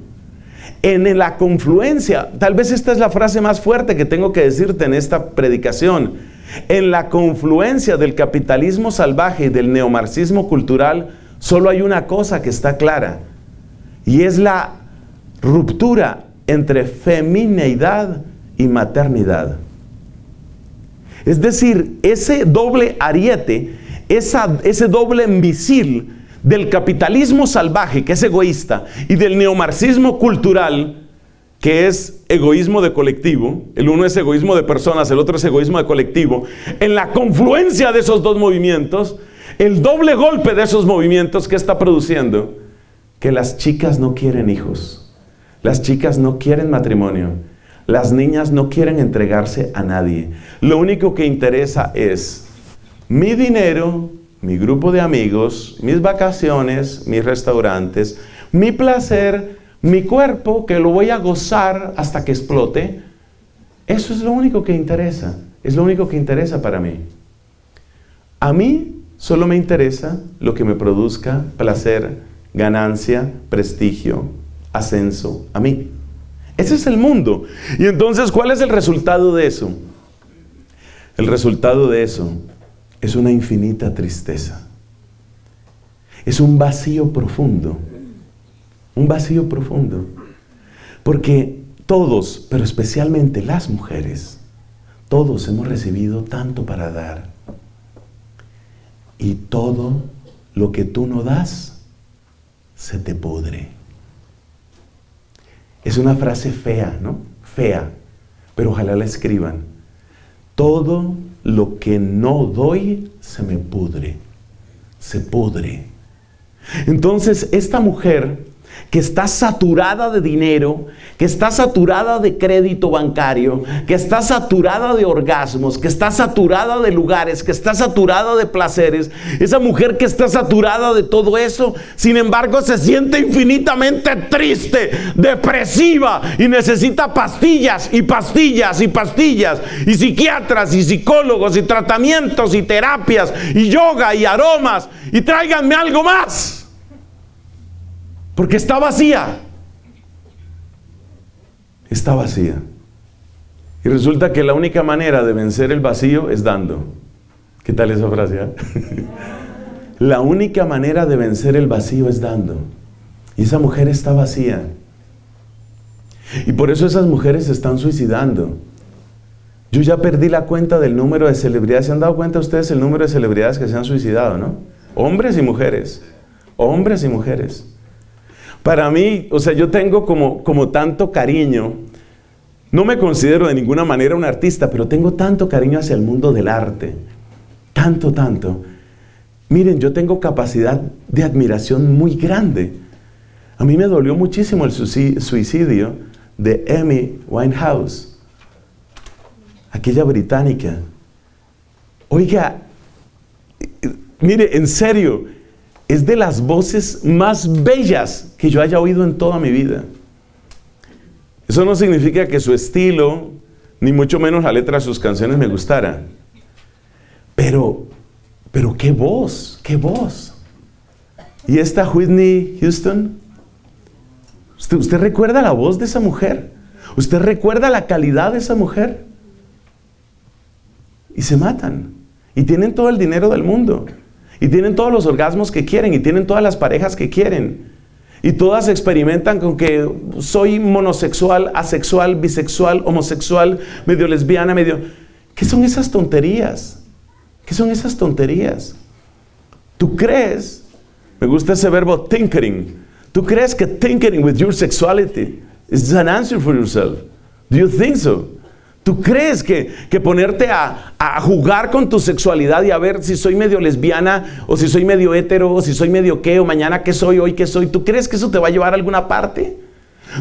En la confluencia, tal vez esta es la frase más fuerte que tengo que decirte en esta predicación, en la confluencia del capitalismo salvaje y del neomarxismo cultural, solo hay una cosa que está clara. Y es la ruptura entre femineidad y maternidad. Es decir, ese doble ariete, esa, ese doble misil del capitalismo salvaje, que es egoísta, y del neomarxismo cultural, que es egoísmo de colectivo, el uno es egoísmo de personas, el otro es egoísmo de colectivo, en la confluencia de esos dos movimientos, el doble golpe de esos movimientos que está produciendo, que las chicas no quieren hijos, las chicas no quieren matrimonio, Las niñas no quieren entregarse a nadie. Lo único que interesa es mi dinero, mi grupo de amigos, mis vacaciones, mis restaurantes, mi placer, mi cuerpo, que lo voy a gozar hasta que explote. Eso es lo único que interesa. Es lo único que interesa para mí. A mí solo me interesa lo que me produzca placer, ganancia, prestigio, ascenso. A mí. Ese es el mundo. Y entonces, ¿cuál es el resultado de eso? El resultado de eso es una infinita tristeza. Es un vacío profundo. Un vacío profundo. Porque todos, pero especialmente las mujeres, todos hemos recibido tanto para dar. Y todo lo que tú no das, se te pudre. Es una frase fea, ¿no? Fea, pero ojalá la escriban. Todo lo que no doy se me pudre, se pudre. Entonces, esta mujer que está saturada de dinero, que está saturada de crédito bancario, que está saturada de orgasmos, que está saturada de lugares, que está saturada de placeres, esa mujer que está saturada de todo eso, sin embargo se siente infinitamente triste, depresiva, y necesita pastillas y pastillas y pastillas, y psiquiatras y psicólogos y tratamientos y terapias y yoga y aromas, y tráiganme algo más. Porque está vacía. Está vacía. Y resulta que la única manera de vencer el vacío es dando. ¿Qué tal esa frase? ¿Eh? La única manera de vencer el vacío es dando. Y esa mujer está vacía. Y por eso esas mujeres se están suicidando. Yo ya perdí la cuenta del número de celebridades. ¿Se han dado cuenta ustedes el número de celebridades que se han suicidado, no? Hombres y mujeres. Hombres y mujeres. Para mí, o sea, yo tengo como, como tanto cariño, no me considero de ninguna manera un artista, pero tengo tanto cariño hacia el mundo del arte, tanto, tanto. Miren, yo tengo capacidad de admiración muy grande. A mí me dolió muchísimo el suicidio de Amy Winehouse, aquella británica. Oiga, mire, en serio, es de las voces más bellas que yo haya oído en toda mi vida. Eso no significa que su estilo, ni mucho menos la letra de sus canciones me gustara. Pero, pero qué voz, qué voz. Y esta Whitney Houston, ¿usted, usted recuerda la voz de esa mujer? ¿Usted recuerda la calidad de esa mujer? Y se matan. Y tienen todo el dinero del mundo. Y tienen todos los orgasmos que quieren, y tienen todas las parejas que quieren. Y todas experimentan con que soy monosexual, asexual, bisexual, homosexual, medio lesbiana, medio... ¿Qué son esas tonterías? ¿Qué son esas tonterías? ¿Tú crees? Me gusta ese verbo tinkering. ¿Tú crees que tinkering with your sexuality is an answer for yourself? Do you think so? ¿Tú crees que, que ponerte a, a jugar con tu sexualidad y a ver si soy medio lesbiana o si soy medio hetero o si soy medio qué o mañana qué soy, hoy qué soy? ¿Tú crees que eso te va a llevar a alguna parte?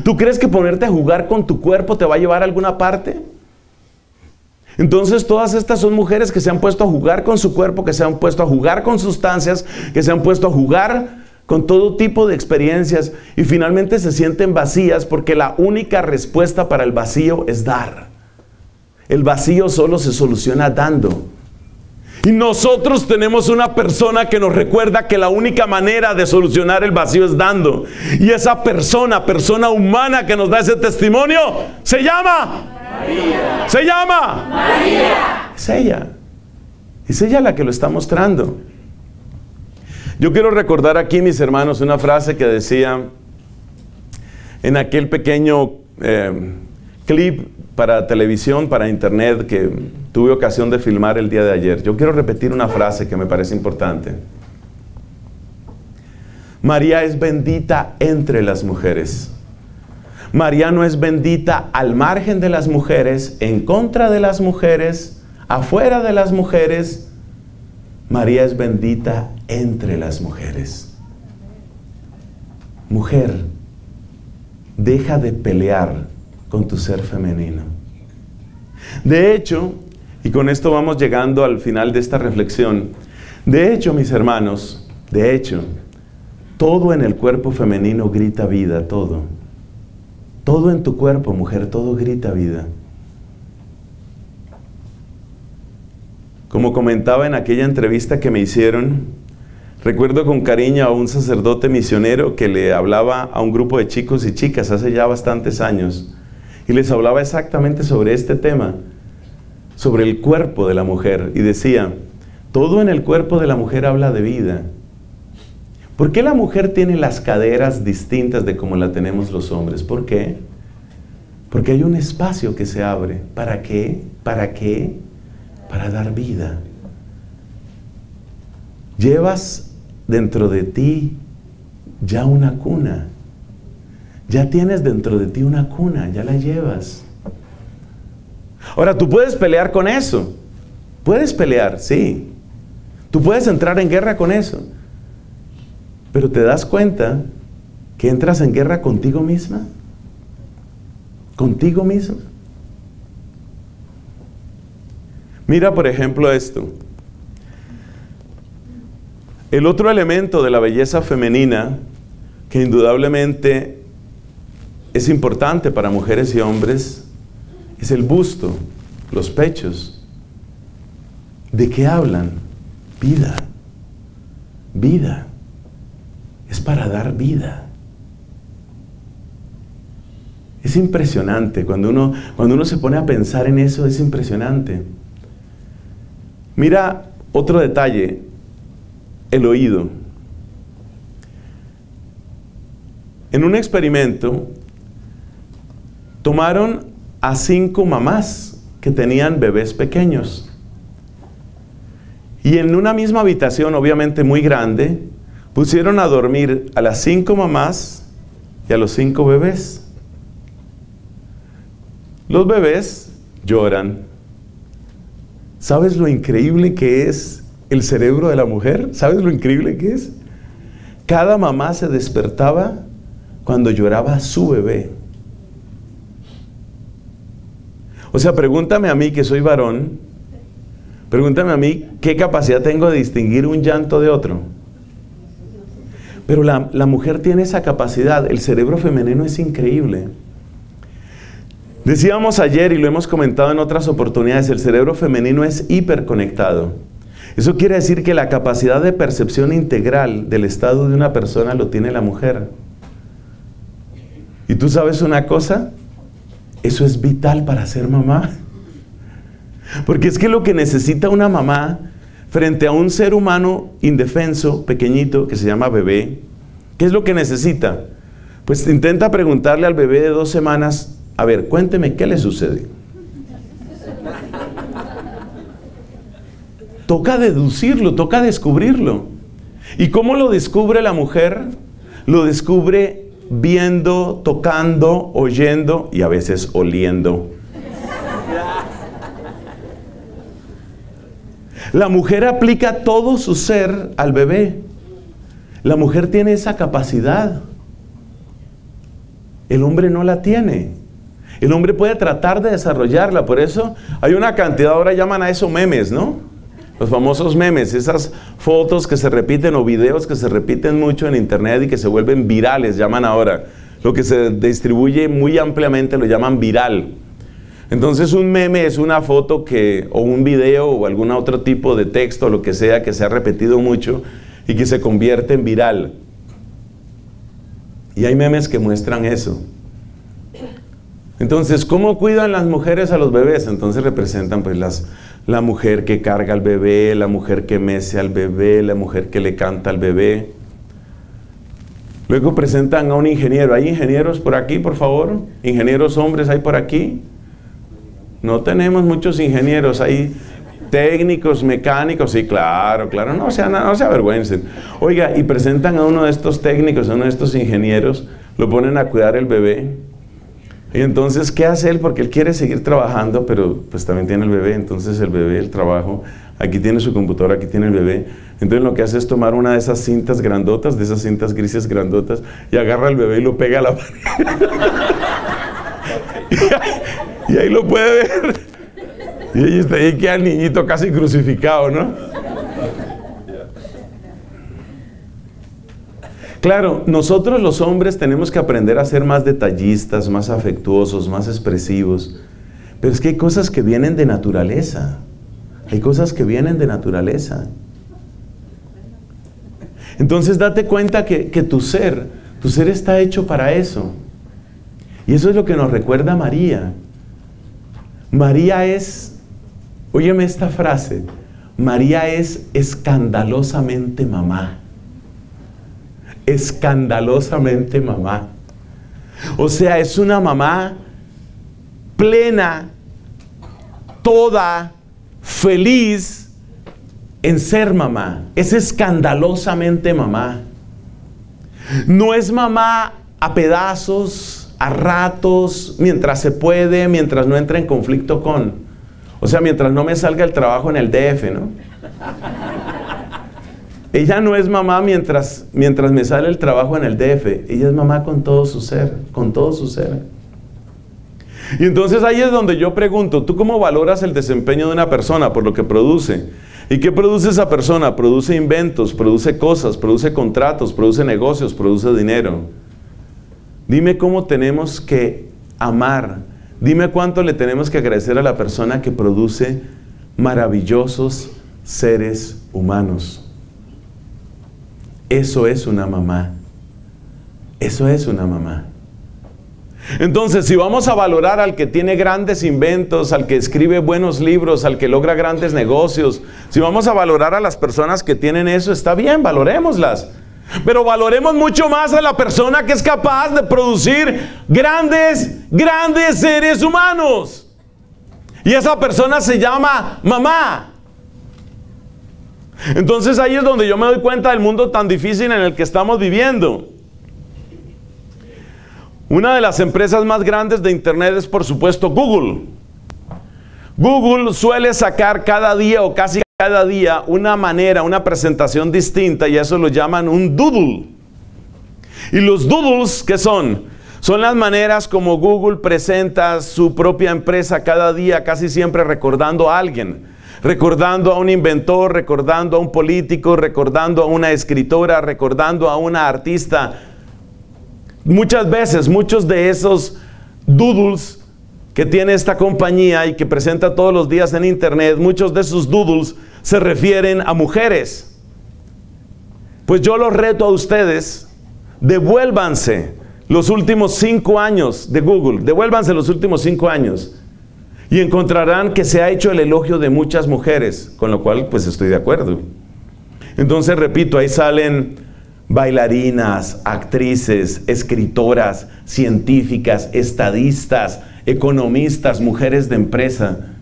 ¿Tú crees que ponerte a jugar con tu cuerpo te va a llevar a alguna parte? Entonces todas estas son mujeres que se han puesto a jugar con su cuerpo, que se han puesto a jugar con sustancias, que se han puesto a jugar con todo tipo de experiencias y finalmente se sienten vacías porque la única respuesta para el vacío es dar. El vacío solo se soluciona dando. Y nosotros tenemos una persona que nos recuerda que la única manera de solucionar el vacío es dando. Y esa persona, persona humana que nos da ese testimonio, se llama María. Se llama María. Es ella. Es ella la que lo está mostrando. Yo quiero recordar aquí, mis hermanos, una frase que decía en aquel pequeño eh, clip para televisión, para internet, que tuve ocasión de filmar el día de ayer. Yo quiero repetir una frase que me parece importante. María es bendita entre las mujeres. María no es bendita al margen de las mujeres, en contra de las mujeres, afuera de las mujeres. María es bendita entre las mujeres. Mujer, deja de pelear con tu ser femenino. De hecho, y con esto vamos llegando al final de esta reflexión, de hecho, mis hermanos, de hecho, todo en el cuerpo femenino grita vida, todo. Todo en tu cuerpo, mujer, todo grita vida. Como comentaba en aquella entrevista que me hicieron, recuerdo con cariño a un sacerdote misionero que le hablaba a un grupo de chicos y chicas hace ya bastantes años, y les hablaba exactamente sobre este tema, sobre el cuerpo de la mujer, y decía, todo en el cuerpo de la mujer habla de vida. ¿Por qué la mujer tiene las caderas distintas de como la tenemos los hombres? ¿Por qué? Porque hay un espacio que se abre. ¿Para qué? ¿Para qué? Para dar vida. Llevas dentro de ti ya una cuna. Ya tienes dentro de ti una cuna, ya la llevas. Ahora, tú puedes pelear con eso. Puedes pelear, sí. Tú puedes entrar en guerra con eso. Pero te das cuenta que entras en guerra contigo misma. Contigo misma. Mira, por ejemplo, esto. El otro elemento de la belleza femenina, que indudablemente es importante para mujeres y hombres, es el busto, los pechos. ¿De qué hablan? Vida. Vida. Es para dar vida. Es impresionante. Cuando uno, cuando uno se pone a pensar en eso, es impresionante. Mira otro detalle, el oído. En un experimento tomaron a cinco mamás que tenían bebés pequeños. Y en una misma habitación, obviamente muy grande, pusieron a dormir a las cinco mamás y a los cinco bebés. Los bebés lloran. ¿Sabes lo increíble que es el cerebro de la mujer? ¿Sabes lo increíble que es? Cada mamá se despertaba cuando lloraba su bebé. O sea, pregúntame a mí, que soy varón, pregúntame a mí qué capacidad tengo de distinguir un llanto de otro. Pero la, la mujer tiene esa capacidad, el cerebro femenino es increíble. Decíamos ayer, y lo hemos comentado en otras oportunidades, el cerebro femenino es hiperconectado. Eso quiere decir que la capacidad de percepción integral del estado de una persona lo tiene la mujer. ¿Y tú sabes una cosa? Eso es vital para ser mamá. Porque es que lo que necesita una mamá frente a un ser humano indefenso, pequeñito, que se llama bebé, ¿qué es lo que necesita? Pues intenta preguntarle al bebé de dos semanas, a ver, cuénteme, ¿qué le sucede? Toca deducirlo, toca descubrirlo. ¿Y cómo lo descubre la mujer? Lo descubre viendo, tocando, oyendo y a veces oliendo. La mujer aplica todo su ser al bebé. La mujer tiene esa capacidad. El hombre no la tiene. El hombre puede tratar de desarrollarla, por eso hay una cantidad, ahora llaman a eso memes, ¿no? Los famosos memes, esas fotos que se repiten o videos que se repiten mucho en internet y que se vuelven virales, llaman ahora. Lo que se distribuye muy ampliamente lo llaman viral. Entonces un meme es una foto que, o un video o algún otro tipo de texto, lo que sea, que se ha repetido mucho y que se convierte en viral. Y hay memes que muestran eso. Entonces, ¿cómo cuidan las mujeres a los bebés? Entonces representan pues las, la mujer que carga al bebé, la mujer que mece al bebé, la mujer que le canta al bebé. Luego presentan a un ingeniero. ¿Hay ingenieros por aquí, por favor? ¿Ingenieros hombres hay por aquí? No tenemos muchos ingenieros, hay técnicos, mecánicos, sí, claro, claro, no, sea, no, no se avergüencen. Oiga, y presentan a uno de estos técnicos, a uno de estos ingenieros, lo ponen a cuidar el bebé. Y entonces, ¿qué hace él? Porque él quiere seguir trabajando, pero pues también tiene el bebé, entonces el bebé, el trabajo, aquí tiene su computadora, aquí tiene el bebé. Entonces lo que hace es tomar una de esas cintas grandotas, de esas cintas grises grandotas, y agarra al bebé y lo pega a la pared. Y ahí lo puede ver. Y ahí está, ahí queda el niñito casi crucificado, ¿no? Claro, nosotros los hombres tenemos que aprender a ser más detallistas, más afectuosos, más expresivos. Pero es que hay cosas que vienen de naturaleza. Hay cosas que vienen de naturaleza. Entonces date cuenta que, que tu ser, tu ser está hecho para eso. Y eso es lo que nos recuerda María. María es, óyeme esta frase, María es escandalosamente mamá. Escandalosamente mamá. O sea, es una mamá plena, toda, feliz en ser mamá. Es escandalosamente mamá. No es mamá a pedazos, a ratos, mientras se puede, mientras no entra en conflicto con. O sea, mientras no me salga el trabajo en el D F, ¿no? Ella no es mamá mientras, mientras me sale el trabajo en el D F. Ella es mamá con todo su ser, con todo su ser. Y entonces ahí es donde yo pregunto, ¿tú cómo valoras el desempeño de una persona por lo que produce? ¿Y qué produce esa persona? Produce inventos, produce cosas, produce contratos, produce negocios, produce dinero. Dime cómo tenemos que amar. Dime cuánto le tenemos que agradecer a la persona que produce maravillosos seres humanos. Eso es una mamá. Eso es una mamá. Entonces, si vamos a valorar al que tiene grandes inventos, al que escribe buenos libros, al que logra grandes negocios, si vamos a valorar a las personas que tienen eso, está bien, valorémoslas. Pero valoremos mucho más a la persona que es capaz de producir grandes, grandes seres humanos. Y esa persona se llama mamá. Entonces ahí es donde yo me doy cuenta del mundo tan difícil en el que estamos viviendo. Una de las empresas más grandes de internet es por supuesto Google. Google suele sacar cada día o casi cada día una manera, una presentación distinta, y eso lo llaman un doodle. ¿Y los doodles qué son? Son las maneras como Google presenta su propia empresa cada día, casi siempre recordando a alguien. Recordando a un inventor, recordando a un político, recordando a una escritora, recordando a una artista. Muchas veces, muchos de esos doodles que tiene esta compañía y que presenta todos los días en internet, muchos de esos doodles se refieren a mujeres. Pues yo los reto a ustedes, devuélvanse los últimos cinco años de Google, devuélvanse los últimos cinco años. Y encontrarán que se ha hecho el elogio de muchas mujeres, con lo cual pues estoy de acuerdo. Entonces, repito, ahí salen bailarinas, actrices, escritoras, científicas, estadistas, economistas, mujeres de empresa.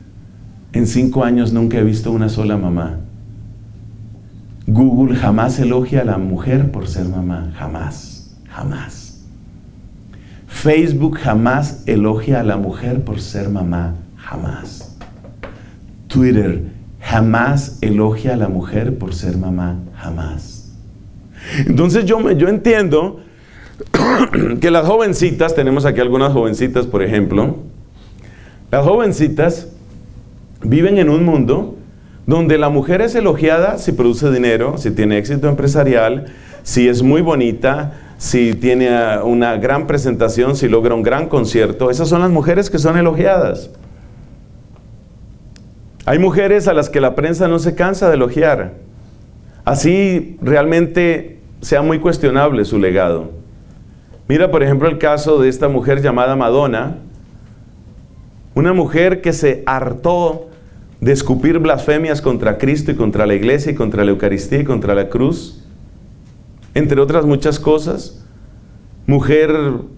En cinco años nunca he visto una sola mamá. Google jamás elogia a la mujer por ser mamá, jamás, jamás. Facebook jamás elogia a la mujer por ser mamá. Jamás. Twitter jamás elogia a la mujer por ser mamá. Jamás. Entonces yo, yo entiendo que las jovencitas, tenemos aquí algunas jovencitas, por ejemplo, las jovencitas viven en un mundo donde la mujer es elogiada si produce dinero, si tiene éxito empresarial, si es muy bonita, si tiene una gran presentación, si logra un gran concierto. Esas son las mujeres que son elogiadas. Hay mujeres a las que la prensa no se cansa de elogiar. Así realmente sea muy cuestionable su legado. Mira, por ejemplo, el caso de esta mujer llamada Madonna. Una mujer que se hartó de escupir blasfemias contra Cristo y contra la iglesia y contra la Eucaristía y contra la cruz. Entre otras muchas cosas. Mujer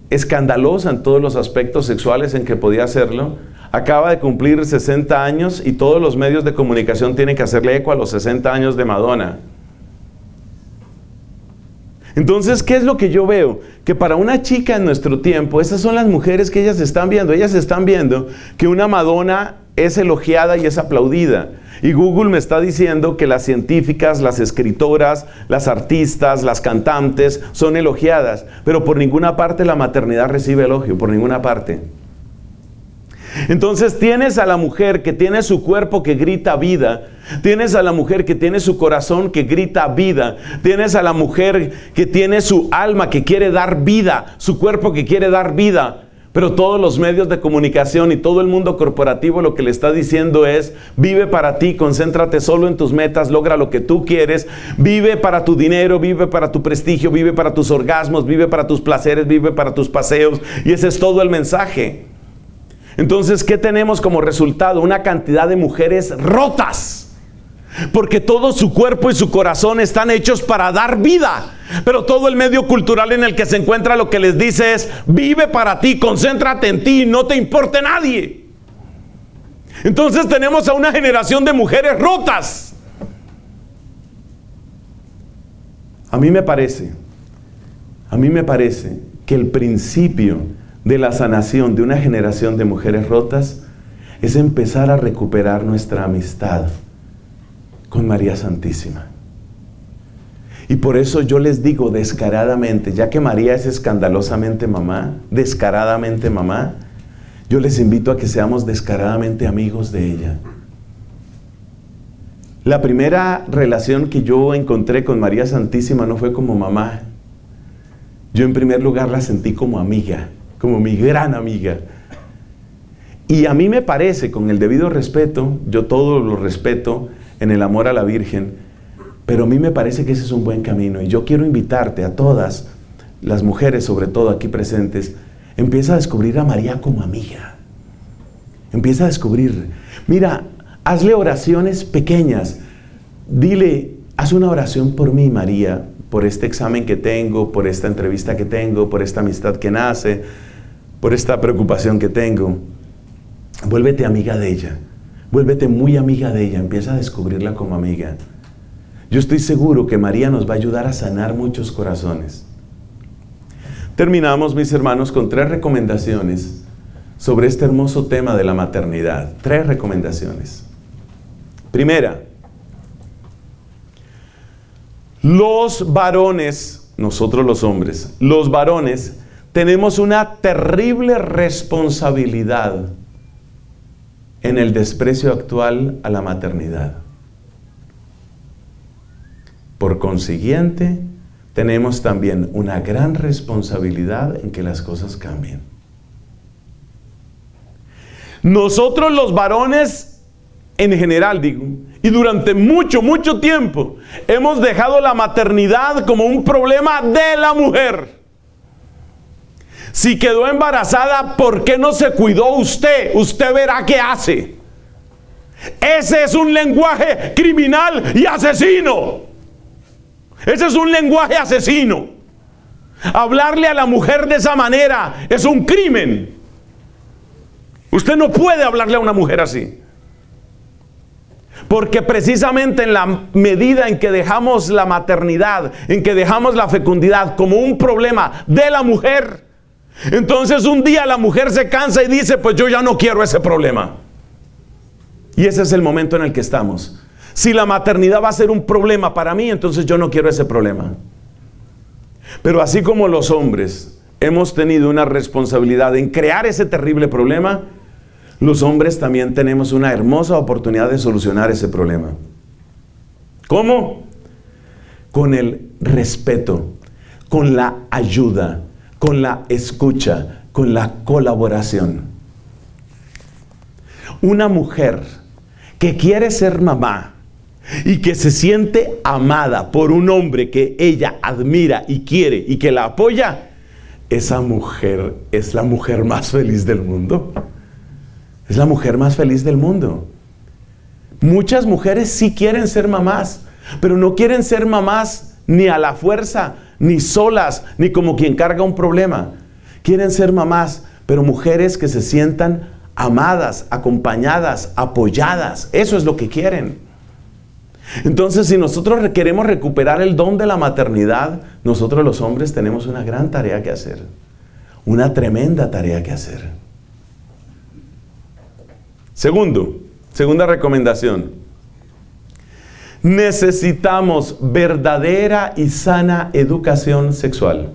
escandalosa en todos los aspectos sexuales en que podía hacerlo. Acaba de cumplir sesenta años y todos los medios de comunicación tienen que hacerle eco a los sesenta años de Madonna. Entonces, ¿qué es lo que yo veo? Que para una chica en nuestro tiempo, esas son las mujeres que ellas están viendo. Ellas están viendo que una Madonna es elogiada y es aplaudida. Y Google me está diciendo que las científicas, las escritoras, las artistas, las cantantes son elogiadas. Pero por ninguna parte la maternidad recibe elogio, por ninguna parte. Entonces tienes a la mujer que tiene su cuerpo que grita vida, tienes a la mujer que tiene su corazón que grita vida, tienes a la mujer que tiene su alma que quiere dar vida, su cuerpo que quiere dar vida. Pero todos los medios de comunicación y todo el mundo corporativo lo que le está diciendo es: vive para ti, concéntrate solo en tus metas, logra lo que tú quieres, vive para tu dinero, vive para tu prestigio, vive para tus orgasmos, vive para tus placeres, vive para tus paseos. Y ese es todo el mensaje. Entonces, ¿qué tenemos como resultado? Una cantidad de mujeres rotas. Porque todo su cuerpo y su corazón están hechos para dar vida. Pero todo el medio cultural en el que se encuentra lo que les dice es: vive para ti, concéntrate en ti, no te importe nadie. Entonces tenemos a una generación de mujeres rotas. A mí me parece, a mí me parece que el principio de la sanación de una generación de mujeres rotas es empezar a recuperar nuestra amistad con María Santísima. Y por eso yo les digo descaradamente, ya que María es escandalosamente mamá, descaradamente mamá, yo les invito a que seamos descaradamente amigos de ella. La primera relación que yo encontré con María Santísima no fue como mamá. Yo en primer lugar la sentí como amiga, como mi gran amiga. Y a mí me parece, con el debido respeto, yo todo lo respeto, en el amor a la Virgen, pero a mí me parece que ese es un buen camino. Y yo quiero invitarte a todas las mujeres, sobre todo aquí presentes, empieza a descubrir a María como amiga. Empieza a descubrir, mira, hazle oraciones pequeñas. Dile, haz una oración por mí, María, por este examen que tengo, por esta entrevista que tengo, por esta amistad que nace, por esta preocupación que tengo. Vuélvete amiga de ella. Vuélvete muy amiga de ella, empieza a descubrirla como amiga. Yo estoy seguro que María nos va a ayudar a sanar muchos corazones. Terminamos, mis hermanos, con tres recomendaciones sobre este hermoso tema de la maternidad. Tres recomendaciones. Primera, los varones, nosotros los hombres, los varones tenemos una terrible responsabilidad en el desprecio actual a la maternidad. Por consiguiente, tenemos también una gran responsabilidad en que las cosas cambien. Nosotros los varones, en general digo, y durante mucho, mucho tiempo, hemos dejado la maternidad como un problema de la mujer. Si quedó embarazada, ¿por qué no se cuidó usted? Usted verá qué hace. Ese es un lenguaje criminal y asesino. Ese es un lenguaje asesino. Hablarle a la mujer de esa manera es un crimen. Usted no puede hablarle a una mujer así. Porque precisamente en la medida en que dejamos la maternidad, en que dejamos la fecundidad como un problema de la mujer, entonces un día la mujer se cansa y dice: pues yo ya no quiero ese problema. Y ese es el momento en el que estamos. Si la maternidad va a ser un problema para mí, entonces yo no quiero ese problema. Pero así como los hombres hemos tenido una responsabilidad en crear ese terrible problema, los hombres también tenemos una hermosa oportunidad de solucionar ese problema. ¿Cómo? Con el respeto, con la ayuda, con la escucha, con la colaboración. Una mujer que quiere ser mamá y que se siente amada por un hombre que ella admira y quiere y que la apoya, esa mujer es la mujer más feliz del mundo. Es la mujer más feliz del mundo. Muchas mujeres sí quieren ser mamás, pero no quieren ser mamás ni a la fuerza, ni solas, ni como quien carga un problema. Quieren ser mamás, pero mujeres que se sientan amadas, acompañadas, apoyadas. Eso es lo que quieren. Entonces, si nosotros queremos recuperar el don de la maternidad, nosotros los hombres tenemos una gran tarea que hacer. Una tremenda tarea que hacer. Segundo, segunda recomendación. Necesitamos verdadera y sana educación sexual.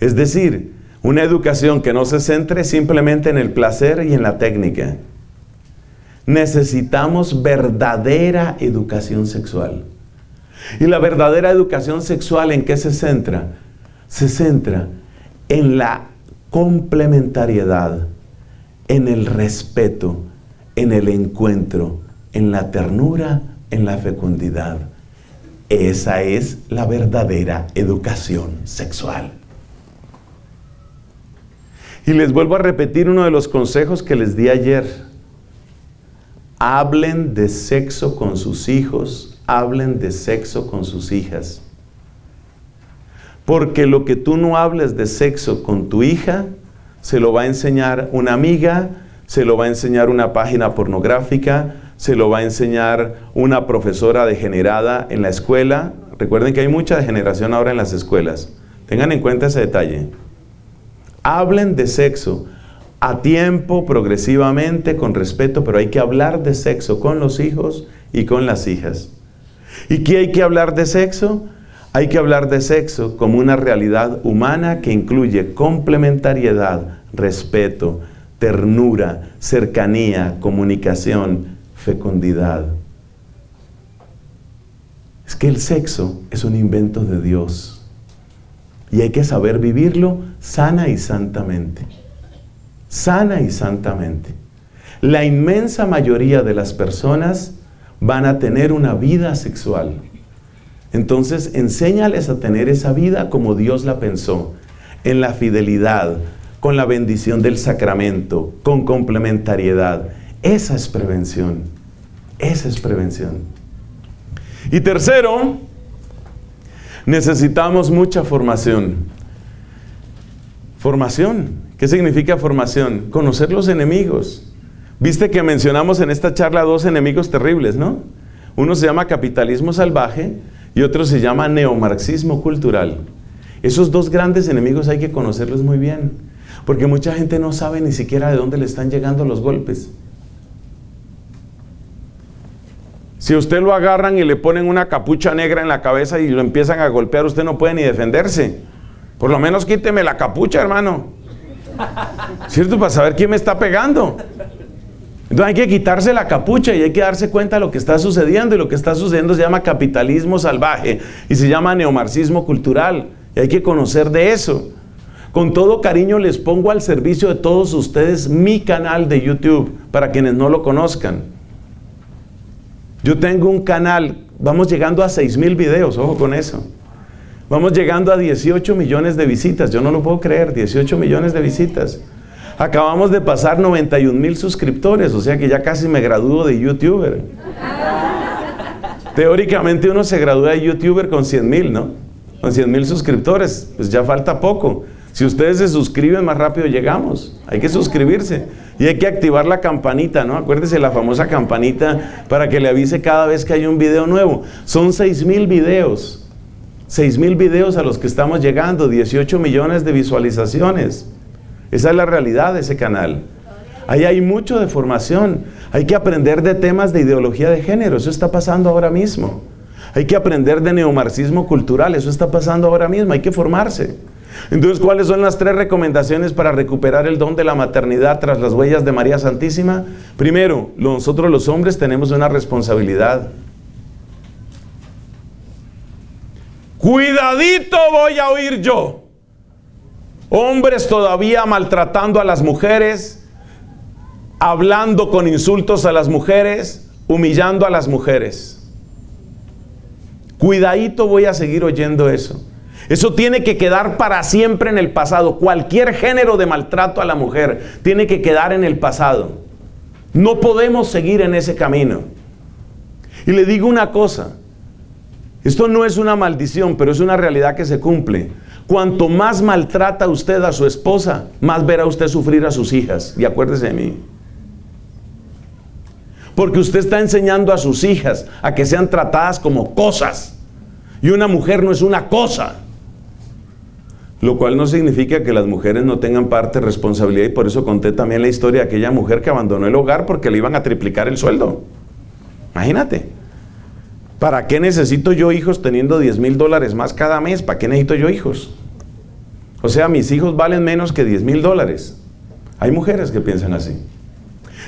Es decir, Una educación que no se centre simplemente en el placer y en la técnica. Necesitamos verdadera educación sexual. ¿Y la verdadera educación sexual en qué se centra? Se centra en la complementariedad, en el respeto, en el encuentro, en la ternura, en la fecundidad. Esa es la verdadera educación sexual. Y les vuelvo a repetir uno de los consejos que les di ayer. Hablen de sexo con sus hijos, hablen de sexo con sus hijas. Porque lo que tú no hables de sexo con tu hija, se lo va a enseñar una amiga, se lo va a enseñar una página pornográfica, se lo va a enseñar una profesora degenerada en la escuela. Recuerden que hay mucha degeneración ahora en las escuelas. Tengan en cuenta ese detalle. Hablen de sexo a tiempo, progresivamente, con respeto, pero hay que hablar de sexo con los hijos y con las hijas. ¿Y qué hay que hablar de sexo? Hay que hablar de sexo como una realidad humana que incluye complementariedad, respeto, ternura, cercanía, comunicación, fecundidad. Es que el sexo es un invento de Dios. Y hay que saber vivirlo sana y santamente. Sana y santamente. La inmensa mayoría de las personas van a tener una vida sexual. Entonces, enséñales a tener esa vida como Dios la pensó. En la fidelidad, con la bendición del sacramento, con complementariedad. Esa es prevención. Esa es prevención. Y tercero, necesitamos mucha formación. Formación. ¿Qué significa formación? Conocer los enemigos. Viste que mencionamos en esta charla dos enemigos terribles, ¿no? Uno se llama capitalismo salvaje y otro se llama neomarxismo cultural. Esos dos grandes enemigos hay que conocerlos muy bien, porque mucha gente no sabe ni siquiera de dónde le están llegando los golpes. Si usted lo agarran y le ponen una capucha negra en la cabeza y lo empiezan a golpear, usted no puede ni defenderse. Por lo menos quíteme la capucha, hermano. ¿Cierto? Para saber quién me está pegando. Entonces hay que quitarse la capucha y hay que darse cuenta de lo que está sucediendo. Y lo que está sucediendo se llama capitalismo salvaje y se llama neomarxismo cultural. Y hay que conocer de eso. Con todo cariño les pongo al servicio de todos ustedes mi canal de YouTube, para quienes no lo conozcan. Yo tengo un canal, vamos llegando a seis mil videos, ojo con eso. Vamos llegando a dieciocho millones de visitas, yo no lo puedo creer, dieciocho millones de visitas. Acabamos de pasar noventa y un mil suscriptores, o sea que ya casi me gradúo de YouTuber. Teóricamente uno se gradúa de YouTuber con cien mil, ¿no? Con cien mil suscriptores, pues ya falta poco. Si ustedes se suscriben, más rápido llegamos. Hay que suscribirse. Y hay que activar la campanita, ¿no? Acuérdese la famosa campanita para que le avise cada vez que hay un video nuevo. Son seis mil videos. seis mil videos a los que estamos llegando. dieciocho millones de visualizaciones. Esa es la realidad de ese canal. Ahí hay mucho de formación. Hay que aprender de temas de ideología de género. Eso está pasando ahora mismo. Hay que aprender de neomarxismo cultural. Eso está pasando ahora mismo. Hay que formarse. Entonces, ¿cuáles son las tres recomendaciones para recuperar el don de la maternidad tras las huellas de María Santísima? Primero, nosotros los hombres tenemos una responsabilidad. ¡Cuidadito voy a oír yo! Hombres todavía maltratando a las mujeres, hablando con insultos a las mujeres, humillando a las mujeres. Cuidadito voy a seguir oyendo eso. Eso tiene que quedar para siempre en el pasado. Cualquier género de maltrato a la mujer tiene que quedar en el pasado. No podemos seguir en ese camino. Y le digo una cosa. Esto no es una maldición, pero es una realidad que se cumple. Cuanto más maltrata usted a su esposa, más verá usted sufrir a sus hijas. Y acuérdese de mí. Porque usted está enseñando a sus hijas a que sean tratadas como cosas. Y una mujer no es una cosa. Lo cual no significa que las mujeres no tengan parte de responsabilidad, y por eso conté también la historia de aquella mujer que abandonó el hogar porque le iban a triplicar el sueldo. Imagínate. ¿Para qué necesito yo hijos teniendo diez mil dólares más cada mes? ¿Para qué necesito yo hijos? O sea, mis hijos valen menos que diez mil dólares. Hay mujeres que piensan así.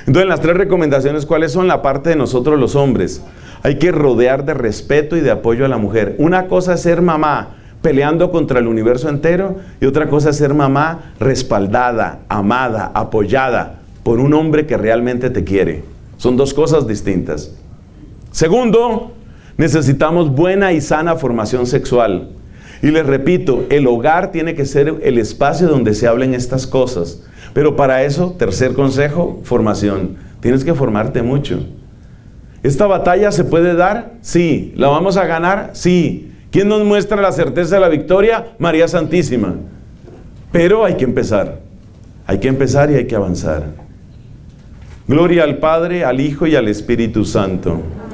Entonces, las tres recomendaciones, ¿cuáles son? La parte de nosotros los hombres. Hay que rodear de respeto y de apoyo a la mujer. Una cosa es ser mamá peleando contra el universo entero y otra cosa es ser mamá respaldada, amada, apoyada por un hombre que realmente te quiere. Son dos cosas distintas. Segundo, necesitamos buena y sana formación sexual. Y les repito, el hogar tiene que ser el espacio donde se hablen estas cosas. Pero para eso, tercer consejo, formación. Tienes que formarte mucho. ¿Esta batalla se puede dar? Sí. ¿La vamos a ganar? Sí. ¿Quién nos muestra la certeza de la victoria? María Santísima. Pero hay que empezar. Hay que empezar y hay que avanzar. Gloria al Padre, al Hijo y al Espíritu Santo.